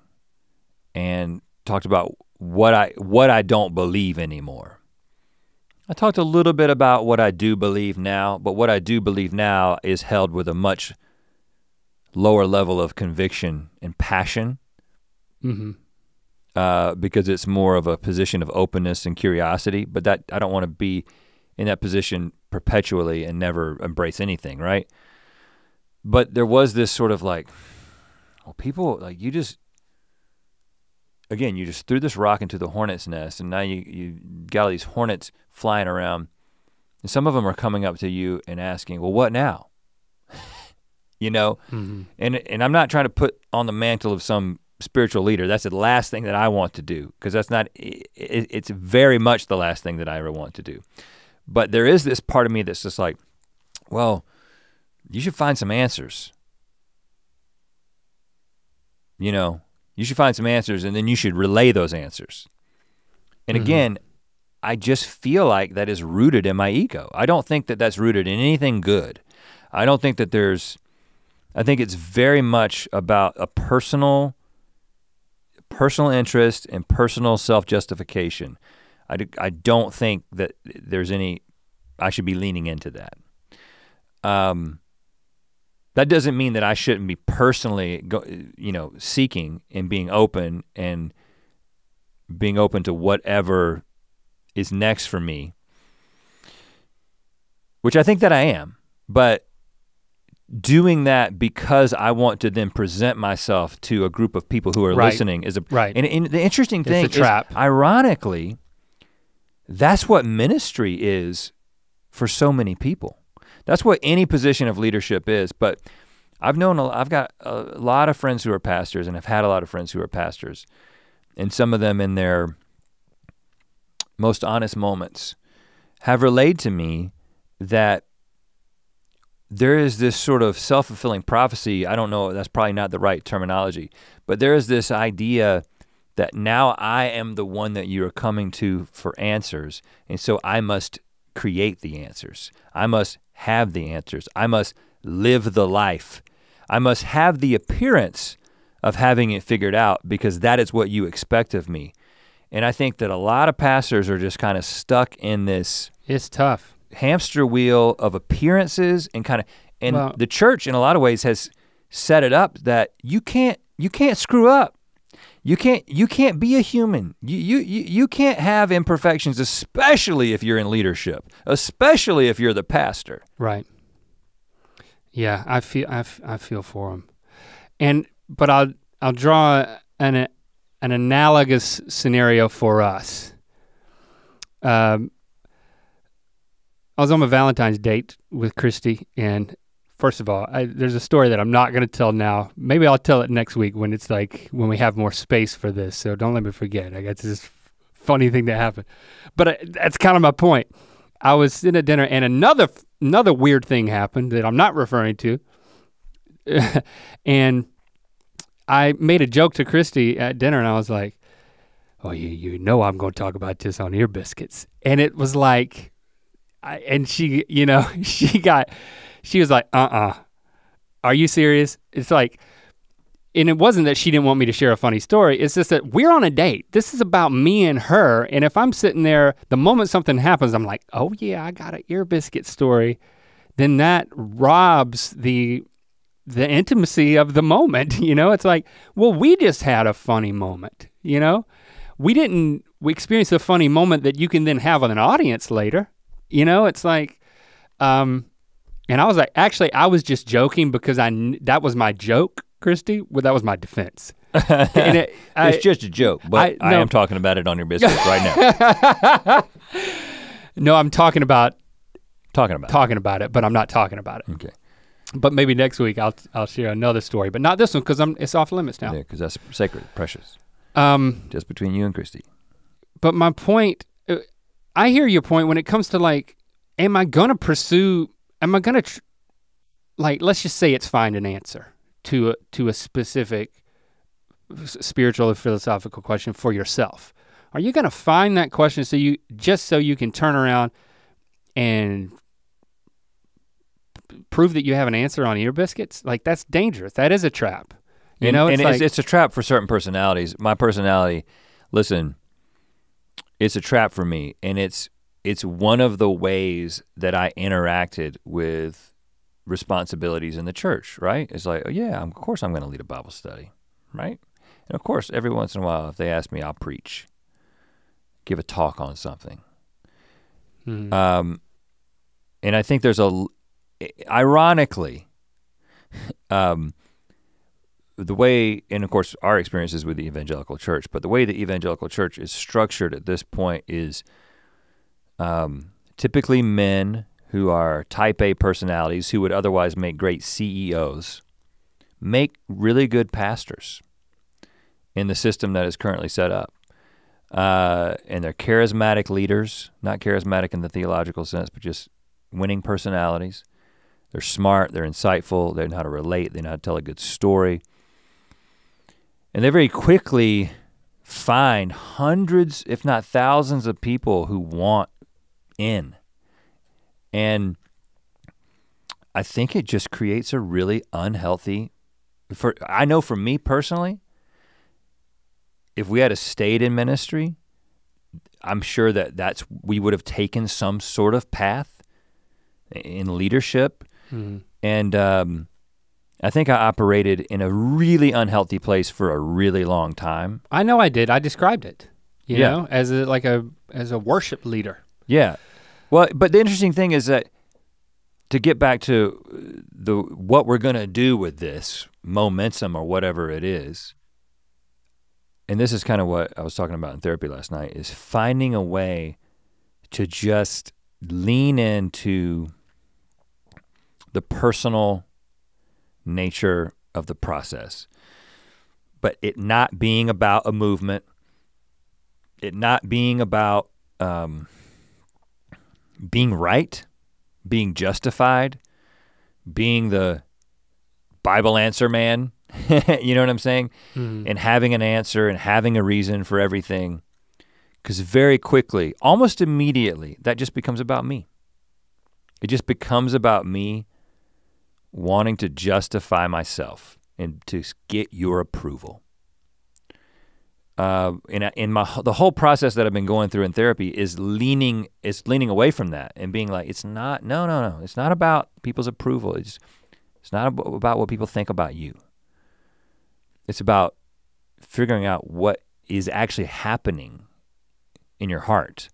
and talked about what I don't believe anymore. I talked a little bit about what I do believe now, but what I do believe now is held with a much lower level of conviction and passion. Mm-hmm. Because it's more of a position of openness and curiosity, but that I don't want to be in that position perpetually and never embrace anything, right? But there was this sort of like, well, people, like you just, again, you just threw this rock into the hornet's nest and now you got all these hornets flying around and some of them are coming up to you and asking, well, what now? You know? Mm-hmm. And I'm not trying to put on the mantle of some spiritual leader. That's the last thing that I want to do, because that's not, it's very much the last thing that I ever want to do. But there is this part of me that's just like, well, you should find some answers. You know, you should find some answers and then you should relay those answers. And mm-hmm. Again, I just feel like that is rooted in my ego. I don't think that that's rooted in anything good. I don't think that there's, I think it's very much about a personal interest and personal self-justification. I don't think that there's any, I should be leaning into that. That doesn't mean that I shouldn't be personally, seeking and being open to whatever is next for me, which I think that I am, but doing that because I want to then present myself to a group of people who are listening is a, and the interesting thing is, ironically, that's what ministry is for so many people. That's what any position of leadership is, but I've got a lot of friends who are pastors and I've had a lot of friends who are pastors, and some of them in their most honest moments have relayed to me that there is this sort of self-fulfilling prophecy. I don't know, that's probably not the right terminology, but there is this idea that now I am the one that you are coming to for answers, and so I must create the answers. I must have the answers. I must live the life. I must have the appearance of having it figured out because that is what you expect of me. And I think that a lot of pastors are just kind of stuck in this. It's tough. Hamster wheel of appearances and kind of, and well, the church in a lot of ways has set it up that you can't screw up. You can't be a human. You can't have imperfections, especially if you're in leadership, especially if you're the pastor. Right. Yeah, I feel for him. And but I'll draw an analogous scenario for us. I was on my Valentine's date with Christy, and first of all, there's a story that I'm not gonna tell now. Maybe I'll tell it next week when it's like, when we have more space for this, so don't let me forget. I got this funny thing that happened. But that's kind of my point. I was sitting at dinner and another weird thing happened that I'm not referring to. And I made a joke to Christy at dinner and I was like, oh, you know I'm gonna talk about this on Ear Biscuits. And it was like, and she, you know, she was like, uh-uh, are you serious? It's like, and it wasn't that she didn't want me to share a funny story, it's just that we're on a date. This is about me and her, and if I'm sitting there, the moment something happens, I'm like, oh yeah, I got an Ear Biscuit story, then that robs the intimacy of the moment, you know? It's like, well, we just had a funny moment, you know? We experienced a funny moment that you can then have with an audience later, you know? It's like, and I was like, actually, I was just joking because that was my joke, Christy. Well, that was my defense. And it's just a joke, but I am talking about it on Ear Biscuits right now. No, I'm talking about it, but I'm not talking about it. Okay. But maybe next week I'll share another story, but not this one because it's off limits now. Yeah, because that's sacred, precious. Just between you and Christy. But my point, I hear your point when it comes to like, am I gonna, let's just say it's find an answer to a specific spiritual or philosophical question for yourself. Are you gonna find that question so you can turn around and prove that you have an answer on Ear Biscuits? Like that's dangerous, that is a trap. You know, it's a trap for certain personalities. My personality, listen, it's a trap for me, and it's one of the ways that I interacted with responsibilities in the church, right? It's like, oh yeah, of course I'm gonna lead a Bible study, right? And of course, every once in a while, if they ask me, I'll preach, give a talk on something. Mm. And I think there's ironically, the way, and of course our experiences with the evangelical church, but the way the evangelical church is structured at this point is typically men who are type A personalities who would otherwise make great CEOs, make really good pastors in the system that is currently set up. And they're charismatic leaders, not charismatic in the theological sense, but just winning personalities. They're smart, they're insightful, they know how to relate, they know how to tell a good story. And they very quickly find hundreds, if not thousands of people who want in. And I think it just creates a really unhealthy, I know for me personally, if we had stayed in ministry, I'm sure that we would have taken some sort of path in leadership. Mm-hmm. And I think I operated in a really unhealthy place for a really long time. I know I did, I described it, you know, as a worship leader. Yeah. Well, but the interesting thing is that, to get back to what we're gonna do with this momentum or whatever it is, and this is kind of what I was talking about in therapy last night, is finding a way to just lean into the personal nature of the process, but it not being about a movement, it not being about, being right, being justified, being the Bible answer man, you know what I'm saying? Mm-hmm. And having an answer and having a reason for everything, because very quickly, almost immediately, that just becomes about me. It just becomes about me wanting to justify myself and to get your approval. And the whole process that I've been going through in therapy is leaning away from that and being like, it's not, no, it's not about people's approval. It's not about what people think about you. It's about figuring out what is actually happening in your heart.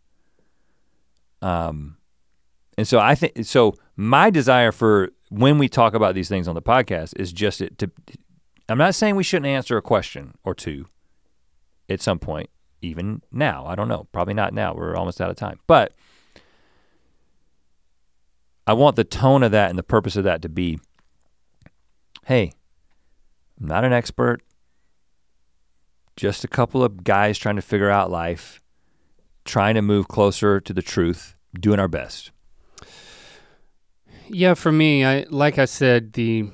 And so I think, so my desire for when we talk about these things on the podcast is just to, I'm not saying we shouldn't answer a question or two at some point, even now, I don't know, probably not now, we're almost out of time, but I want the tone of that and the purpose of that to be, hey, I'm not an expert, just a couple of guys trying to figure out life, trying to move closer to the truth, doing our best. Yeah, for me, like I said, the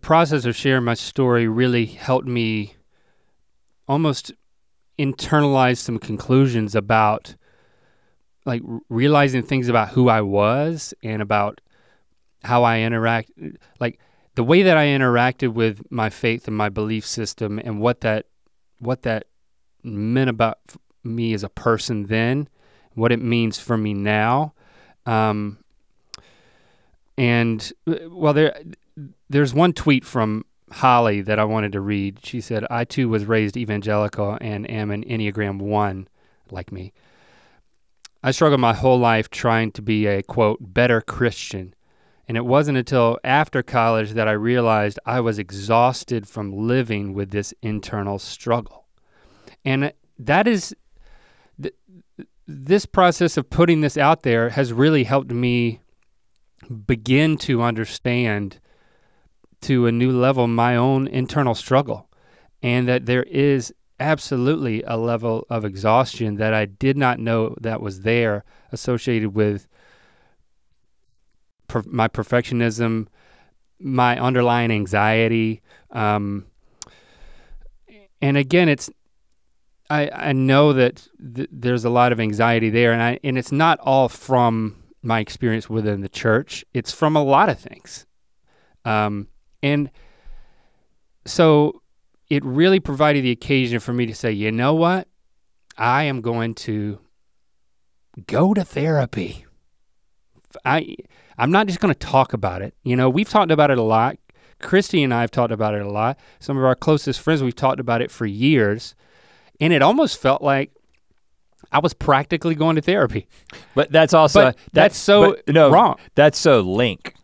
process of sharing my story really helped me almost internalize some conclusions about like realizing things about who I was and about how I interact, like the way that I interacted with my faith and my belief system and what that meant about me as a person then, what it means for me now. And well, there's one tweet from Holly that I wanted to read. She said, I too was raised evangelical and am an Enneagram 1 like me. I struggled my whole life trying to be a quote, better Christian. And it wasn't until after college that I realized I was exhausted from living with this internal struggle. And that is, this process of putting this out there has really helped me begin to understand to a new level my own internal struggle, and that there is absolutely a level of exhaustion that I did not know that was there associated with my perfectionism, my underlying anxiety. And again, it's, I know that there's a lot of anxiety there, and it's not all from my experience within the church. It's from a lot of things. And so it really provided the occasion for me to say, you know what? I am going to go to therapy. I'm not just gonna talk about it. You know, we've talked about it a lot. Christy and I have talked about it a lot. Some of our closest friends, we've talked about it for years. And it almost felt like I was practically going to therapy. But that's also, but that's so wrong. That's so Link.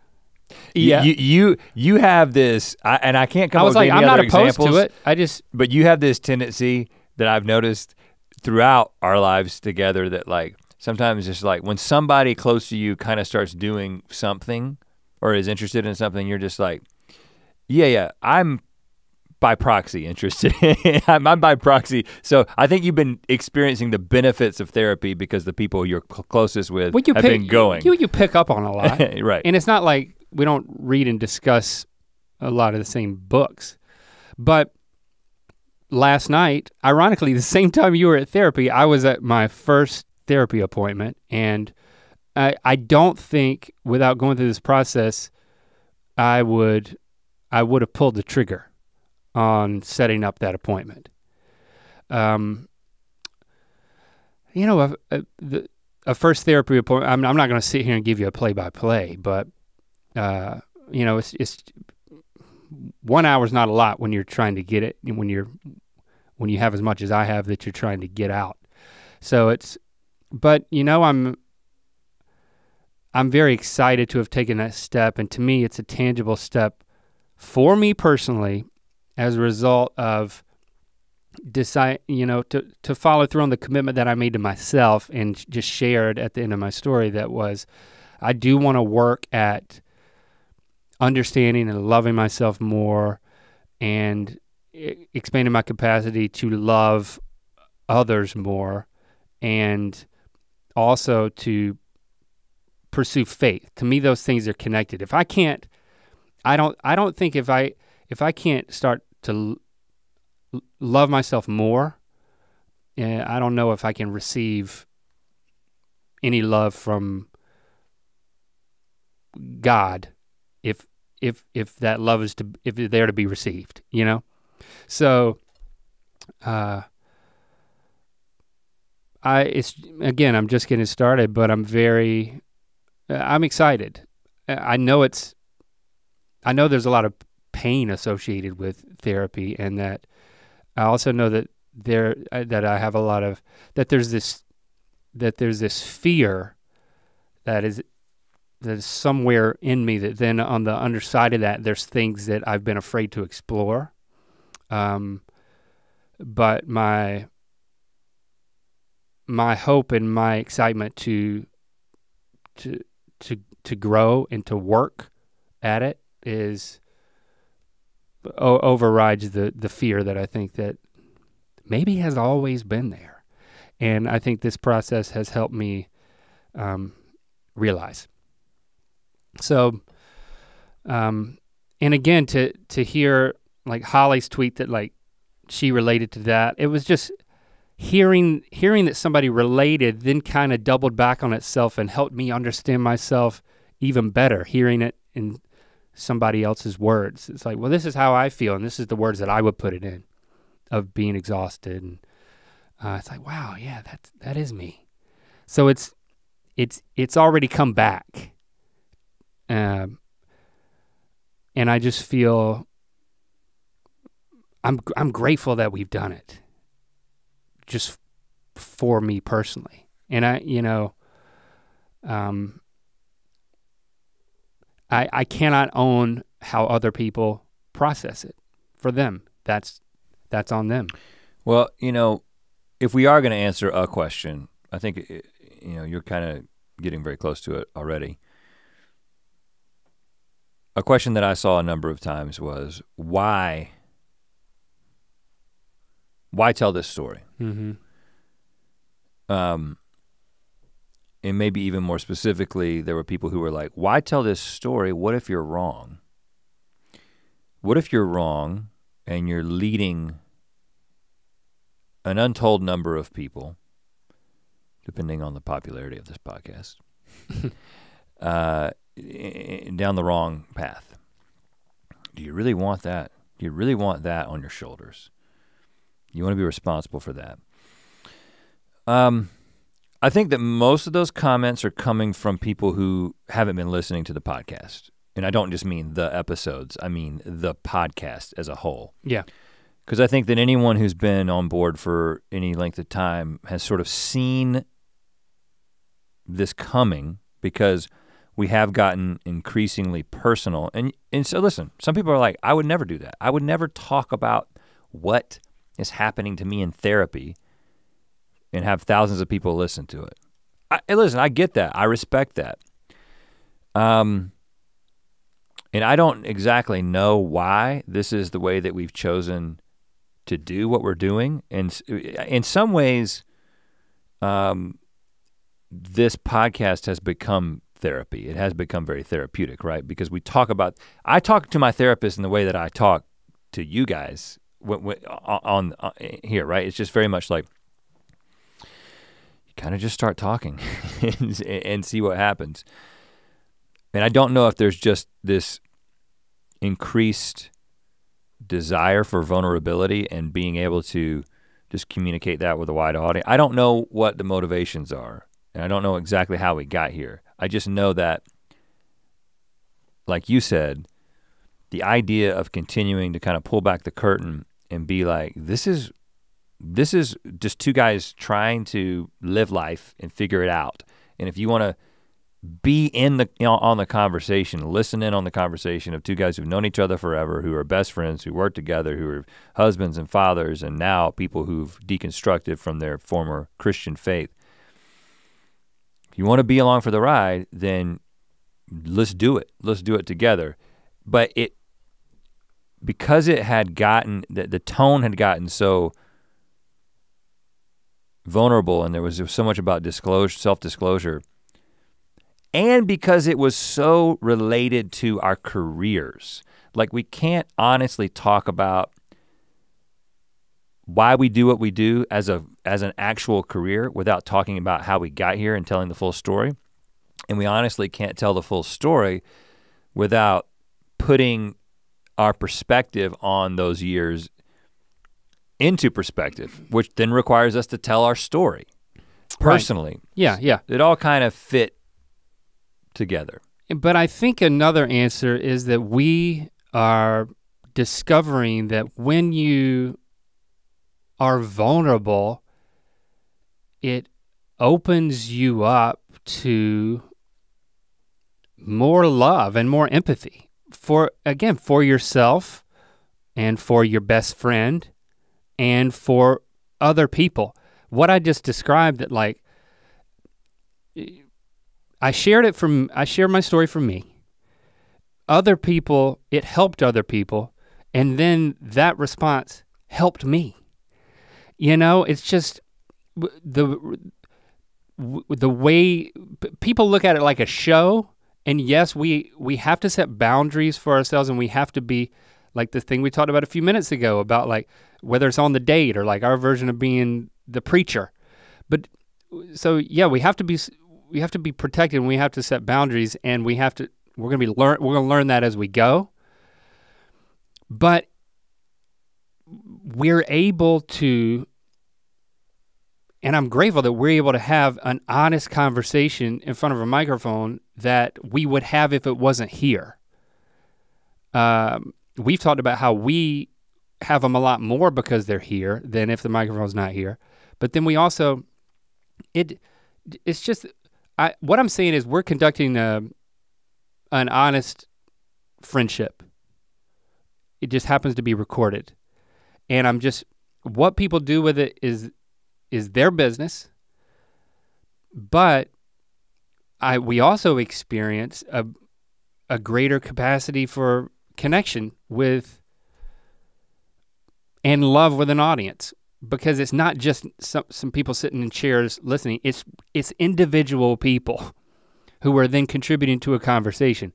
Yeah. You have this, and I can't come up with any other examples. I was like, I'm not opposed to it. I just. But you have this tendency that I've noticed throughout our lives together that like, sometimes it's like when somebody close to you kind of starts doing something or is interested in something, you're just like, yeah, I'm by proxy interested. I'm by proxy. So I think you've been experiencing the benefits of therapy because the people you're closest with have been going. You pick up on a lot. Right. And it's not like we don't read and discuss a lot of the same books. But last night, ironically, the same time you were at therapy, I was at my first therapy appointment. And I don't think without going through this process, I would have pulled the trigger on setting up that appointment. You know, a first therapy appointment, I'm not gonna sit here and give you a play-by-play, but you know, it's 1 hour is not a lot when you're trying to get it, when you have as much as I have that you're trying to get out. So it's, but you know, I'm very excited to have taken that step, and to me it's a tangible step for me personally as a result of to follow through on the commitment that I made to myself and just shared at the end of my story, that was, I do want to work at understanding and loving myself more and expanding my capacity to love others more, and also to pursue faith. To me, those things are connected. If I can't, I don't think if I can't start to love myself more, I don't know if I can receive any love from God if that love is there to be received, you know? So I'm just getting started, but I'm excited. I know there's a lot of pain associated with therapy, and that I also know that there's this fear that is somewhere in me, that then on the underside of that there's things that I've been afraid to explore, but my hope and my excitement to grow and to work at it is overrides the fear that I think that maybe has always been there. And I think this process has helped me realize. So, and again, to hear like Holly's tweet that like she related to that, it was just hearing that somebody related then kind of doubled back on itself and helped me understand myself even better, hearing it in somebody else's words. It's like, well, this is how I feel, and this is the words that I would put it in, of being exhausted. And it's like, wow, yeah, that is me. So it's already come back. And I just feel, I'm grateful that we've done it, just for me personally. And I cannot own how other people process it. For them, that's on them. Well, you know, if we are going to answer a question, I think you're kind of getting very close to it already. A question that I saw a number of times was, why tell this story? Mm-hmm. And maybe even more specifically, there were people who were like, why tell this story? What if you're wrong? What if you're wrong and you're leading an untold number of people, depending on the popularity of this podcast, down the wrong path? Do you really want that? Do you really want that on your shoulders? You want to be responsible for that. I think that most of those comments are coming from people who haven't been listening to the podcast. And I don't just mean the episodes, I mean the podcast as a whole. Yeah. Because I think that anyone who's been on board for any length of time has sort of seen this coming, because we have gotten increasingly personal. And so listen, some people are like, I would never do that. I would never talk about what is happening to me in therapy and have thousands of people listen to it. Listen, I get that, I respect that. And I don't exactly know why this is the way that we've chosen to do what we're doing. And in some ways, this podcast has become therapy. It has become very therapeutic, right? Because we talk about, I talk to my therapist in the way that I talk to you guys on here, right? It's just very much like, you kind of just start talking and see what happens. And I don't know if there's just this increased desire for vulnerability and being able to just communicate that with a wide audience. I don't know what the motivations are, and I don't know exactly how we got here. I just know that, like you said, the idea of continuing to kind of pull back the curtain and be like, this is just two guys trying to live life and figure it out. And if you want to be on the conversation, listen in on the conversation of two guys who've known each other forever, who are best friends, who work together, who are husbands and fathers, and now people who've deconstructed from their former Christian faith. If you want to be along for the ride, then let's do it. Let's do it together. But because it had gotten, the tone had gotten so vulnerable, and there was so much about disclosure, self-disclosure, and because it was so related to our careers. Like, we can't honestly talk about why we do what we do as an actual career without talking about how we got here and telling the full story. And we honestly can't tell the full story without putting our perspective on those years into perspective, which then requires us to tell our story personally. Right. Yeah, yeah. It all kind of fit together. But I think another answer is that we are discovering that when you are vulnerable, it opens you up to more love and more empathy for, again, for yourself and for your best friend and for other people. What I just described, that like, I shared my story from me. Other people, it helped other people, and then that response helped me. You know, it's just the way people look at it like a show, and yes, we have to set boundaries for ourselves, and we have to be like the thing we talked about a few minutes ago about like whether it's on the date or like our version of being the preacher. But so yeah, we have to be protected, and we have to set boundaries, and we're going to learn that as we go. But we're able to, and I'm grateful that we're able to have an honest conversation in front of a microphone that we would have if it wasn't here. We've talked about how we have them a lot more because they're here than if the microphone's not here. But then we also, it's just, what I'm saying is we're conducting an honest friendship. It just happens to be recorded. And I'm just, what people do with it is their business, but we also experience a greater capacity for connection with and love with an audience, because it's not just some people sitting in chairs listening, it's individual people who are then contributing to a conversation.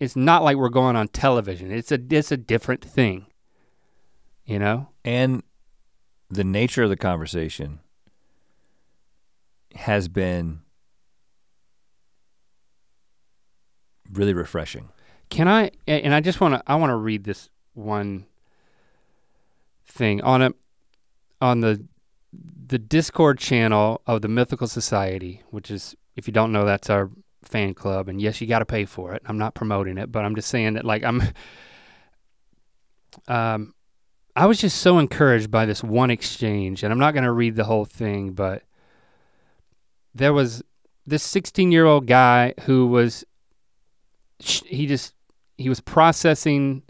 It's not like we're going on television, it's a different thing, you know? And the nature of the conversation has been really refreshing. I wanna read this one thing on the Discord channel of the Mythical Society, which is, if you don't know, that's our fan club, and yes, you gotta pay for it. I'm not promoting it, but I'm just saying that like I was just so encouraged by this one exchange, and I'm not gonna read the whole thing, but there was this 16-year-old guy who was, he was processing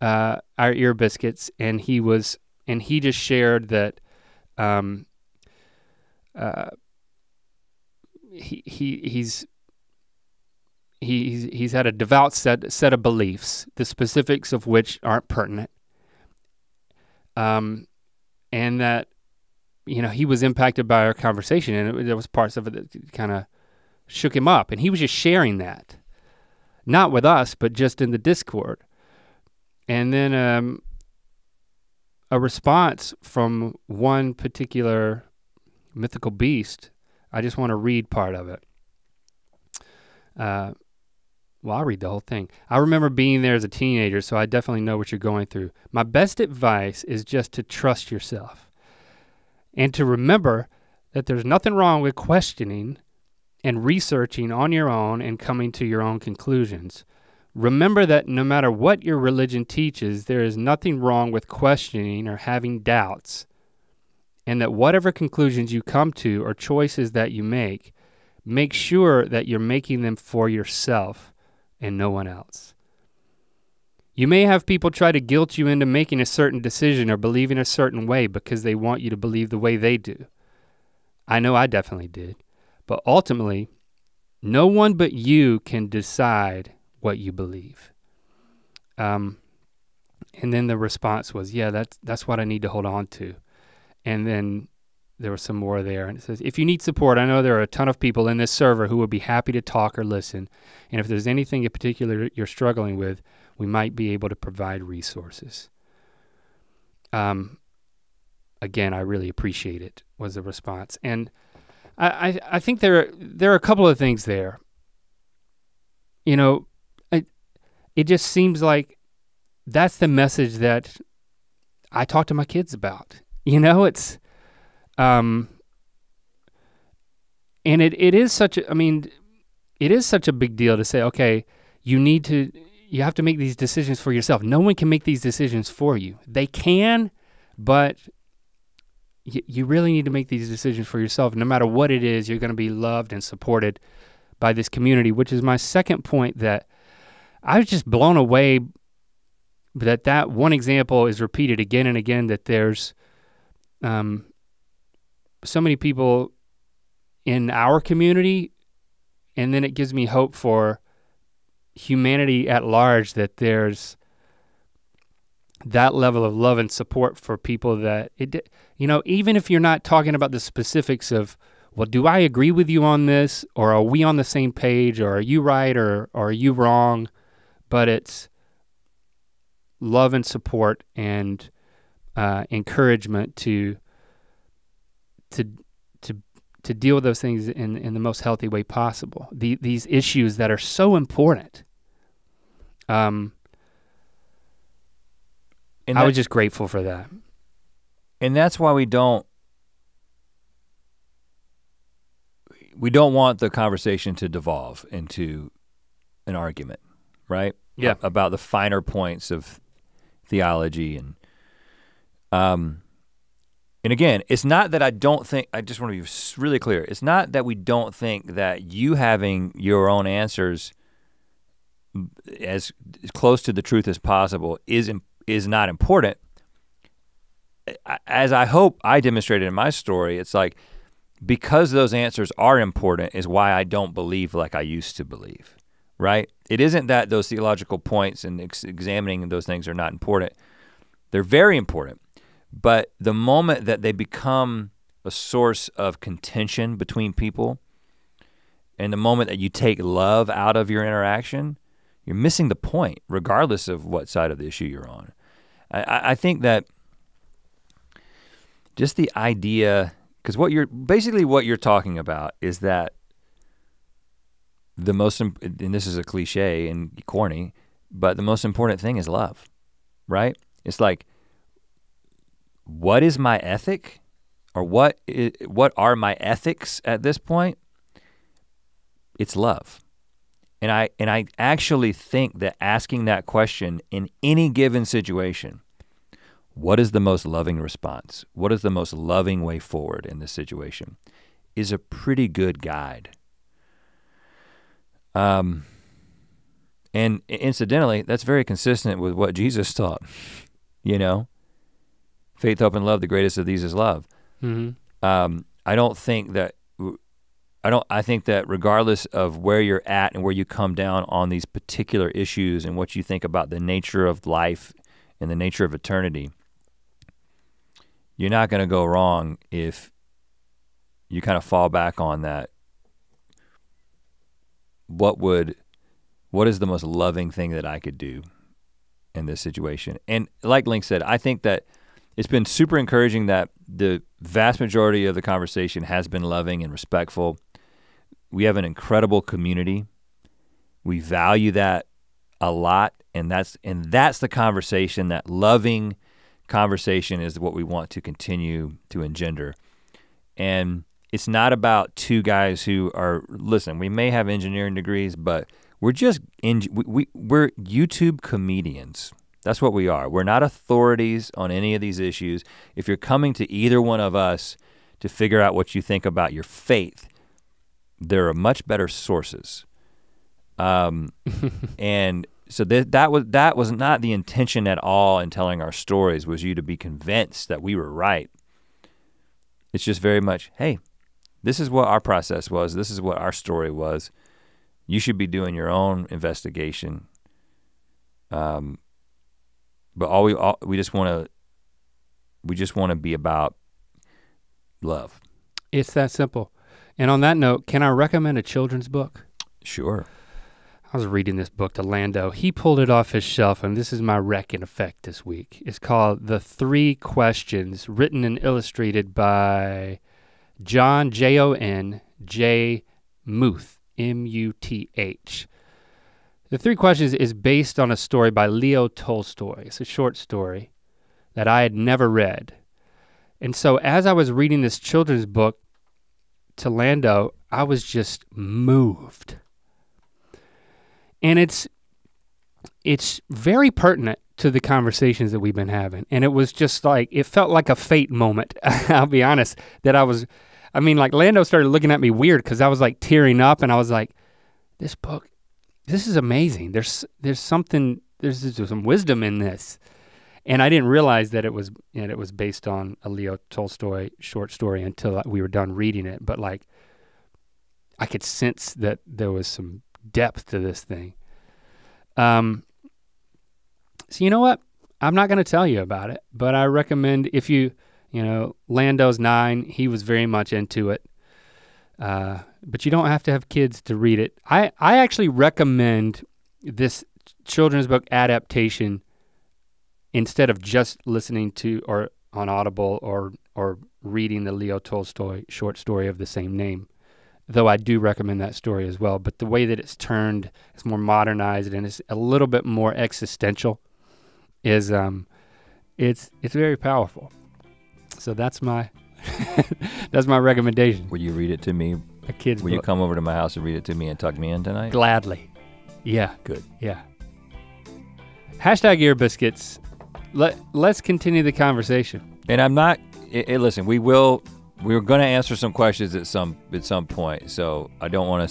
our Ear Biscuits, and he just shared that he's had a devout set of beliefs, the specifics of which aren't pertinent. And that, you know, he was impacted by our conversation, and there was parts of it that kind of shook him up, and he was just sharing that, not with us, but just in the Discord. And then a response from one particular mythical beast, I just want to read part of it. Well, I'll read the whole thing. I remember being there as a teenager, so I definitely know what you're going through. My best advice is just to trust yourself and to remember that there's nothing wrong with questioning and researching on your own and coming to your own conclusions. Remember that no matter what your religion teaches, there is nothing wrong with questioning or having doubts, and that whatever conclusions you come to or choices that you make, make sure that you're making them for yourself and no one else. You may have people try to guilt you into making a certain decision or believing a certain way because they want you to believe the way they do. I know I definitely did, but ultimately, no one but you can decide what you believe. And then the response was, yeah, that's what I need to hold on to. And then there was some more there, and it says, if you need support, I know there are a ton of people in this server who would be happy to talk or listen, and if there's anything in particular you're struggling with, we might be able to provide resources. Again, I really appreciate it, was the response. And I think there are a couple of things there. You know, it just seems like that's the message that I talk to my kids about. You know, it's, and it is such a big deal to say, okay, you need to, you have to make these decisions for yourself. No one can make these decisions for you. They can, but you really need to make these decisions for yourself. No matter what it is, you're gonna be loved and supported by this community, which is my second point, that I was just blown away that that one example is repeated again and again, that there's so many people in our community, and then it gives me hope for humanity at large, that there's that level of love and support for people that, it, you know, even if you're not talking about the specifics of, well, do I agree with you on this, or are we on the same page, or are you right, or are you wrong, but it's love and support and encouragement to deal with those things in the most healthy way possible. These issues that are so important. And I was just grateful for that. And that's why we don't want the conversation to devolve into an argument, right? Yeah. About the finer points of theology, and again, it's not that I don't think, I just want to be really clear, it's not that we don't think that you having your own answers as close to the truth as possible is not important. As I hope I demonstrated in my story, it's like, because those answers are important is why I don't believe like I used to believe, right? It isn't that those theological points and examining those things are not important. They're very important. But the moment that they become a source of contention between people, and the moment that you take love out of your interaction, you're missing the point, regardless of what side of the issue you're on. I think that just the idea, because basically what you're talking about is that the most, and this is a cliche and corny, but the most important thing is love, right? It's like, what is my ethic, or what are my ethics at this point? It's love. And I actually think that asking that question in any given situation, what is the most loving response? What is the most loving way forward in this situation, is a pretty good guide. And incidentally, that's very consistent with what Jesus taught, you know? Faith, hope, and love, the greatest of these is love. Mm-hmm. I think that regardless of where you're at and where you come down on these particular issues and what you think about the nature of life and the nature of eternity, you're not gonna go wrong if you kind of fall back on that. What is the most loving thing that I could do in this situation? And like Link said, I think that it's been super encouraging that the vast majority of the conversation has been loving and respectful. We have an incredible community. We value that a lot, and that's the conversation, that loving conversation is what we want to continue to engender. And it's not about two guys who are, listen, we may have engineering degrees, but we're just, we're YouTube comedians. That's what we are. We're not authorities on any of these issues. If you're coming to either one of us to figure out what you think about your faith, there are much better sources. And so that was not the intention at all in telling our stories, was you to be convinced that we were right. It's just very much, hey, this is what our process was. This is what our story was. You should be doing your own investigation. But we just want to be about love. It's that simple. And on that note, can I recommend a children's book? Sure. I was reading this book to Lando. He pulled it off his shelf, and this is my rec and effect this week. It's called The Three Questions, written and illustrated by John J Muth, M-U-T-H. The Three Questions is based on a story by Leo Tolstoy. It's a short story that I had never read. And so as I was reading this children's book to Lando, I was just moved. And it's it's very pertinent to the conversations that we've been having. And it was just like, it felt like a fate moment, I'll be honest, that I mean, like Lando started looking at me weird because I was like tearing up and I was like, this book, this is amazing. There's something, there's some wisdom in this. And I didn't realize that it was based on a Leo Tolstoy short story until we were done reading it. But like, I could sense that there was some depth to this thing. So you know what? I'm not gonna tell you about it, but I recommend if you know, Lando's 9, he was very much into it. But you don't have to have kids to read it. I actually recommend this children's book adaptation instead of just listening to or on Audible or reading the Leo Tolstoy short story of the same name. Though I do recommend that story as well, but the way that it's turned, it's more modernized and it's a little bit more existential is it's very powerful. So that's my that's my recommendation. Will you read it to me? A kid's book. Will you come over to my house and read it to me and tuck me in tonight? Gladly. Yeah. Good. Yeah. #EarBiscuits. Let's continue the conversation. And I'm not. Listen, we were going to answer some questions at some point, so I don't want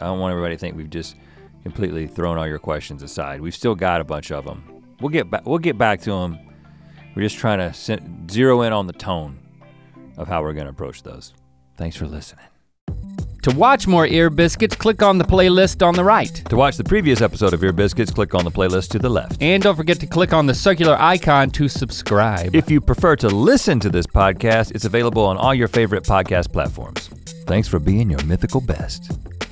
everybody to think we've just completely thrown all your questions aside. We've still got a bunch of them. We'll get back to them. We're just trying to zero in on the tone of how we're going to approach those. Thanks for listening. To watch more Ear Biscuits, click on the playlist on the right. To watch the previous episode of Ear Biscuits, click on the playlist to the left. And don't forget to click on the circular icon to subscribe. If you prefer to listen to this podcast, it's available on all your favorite podcast platforms. Thanks for being your mythical best.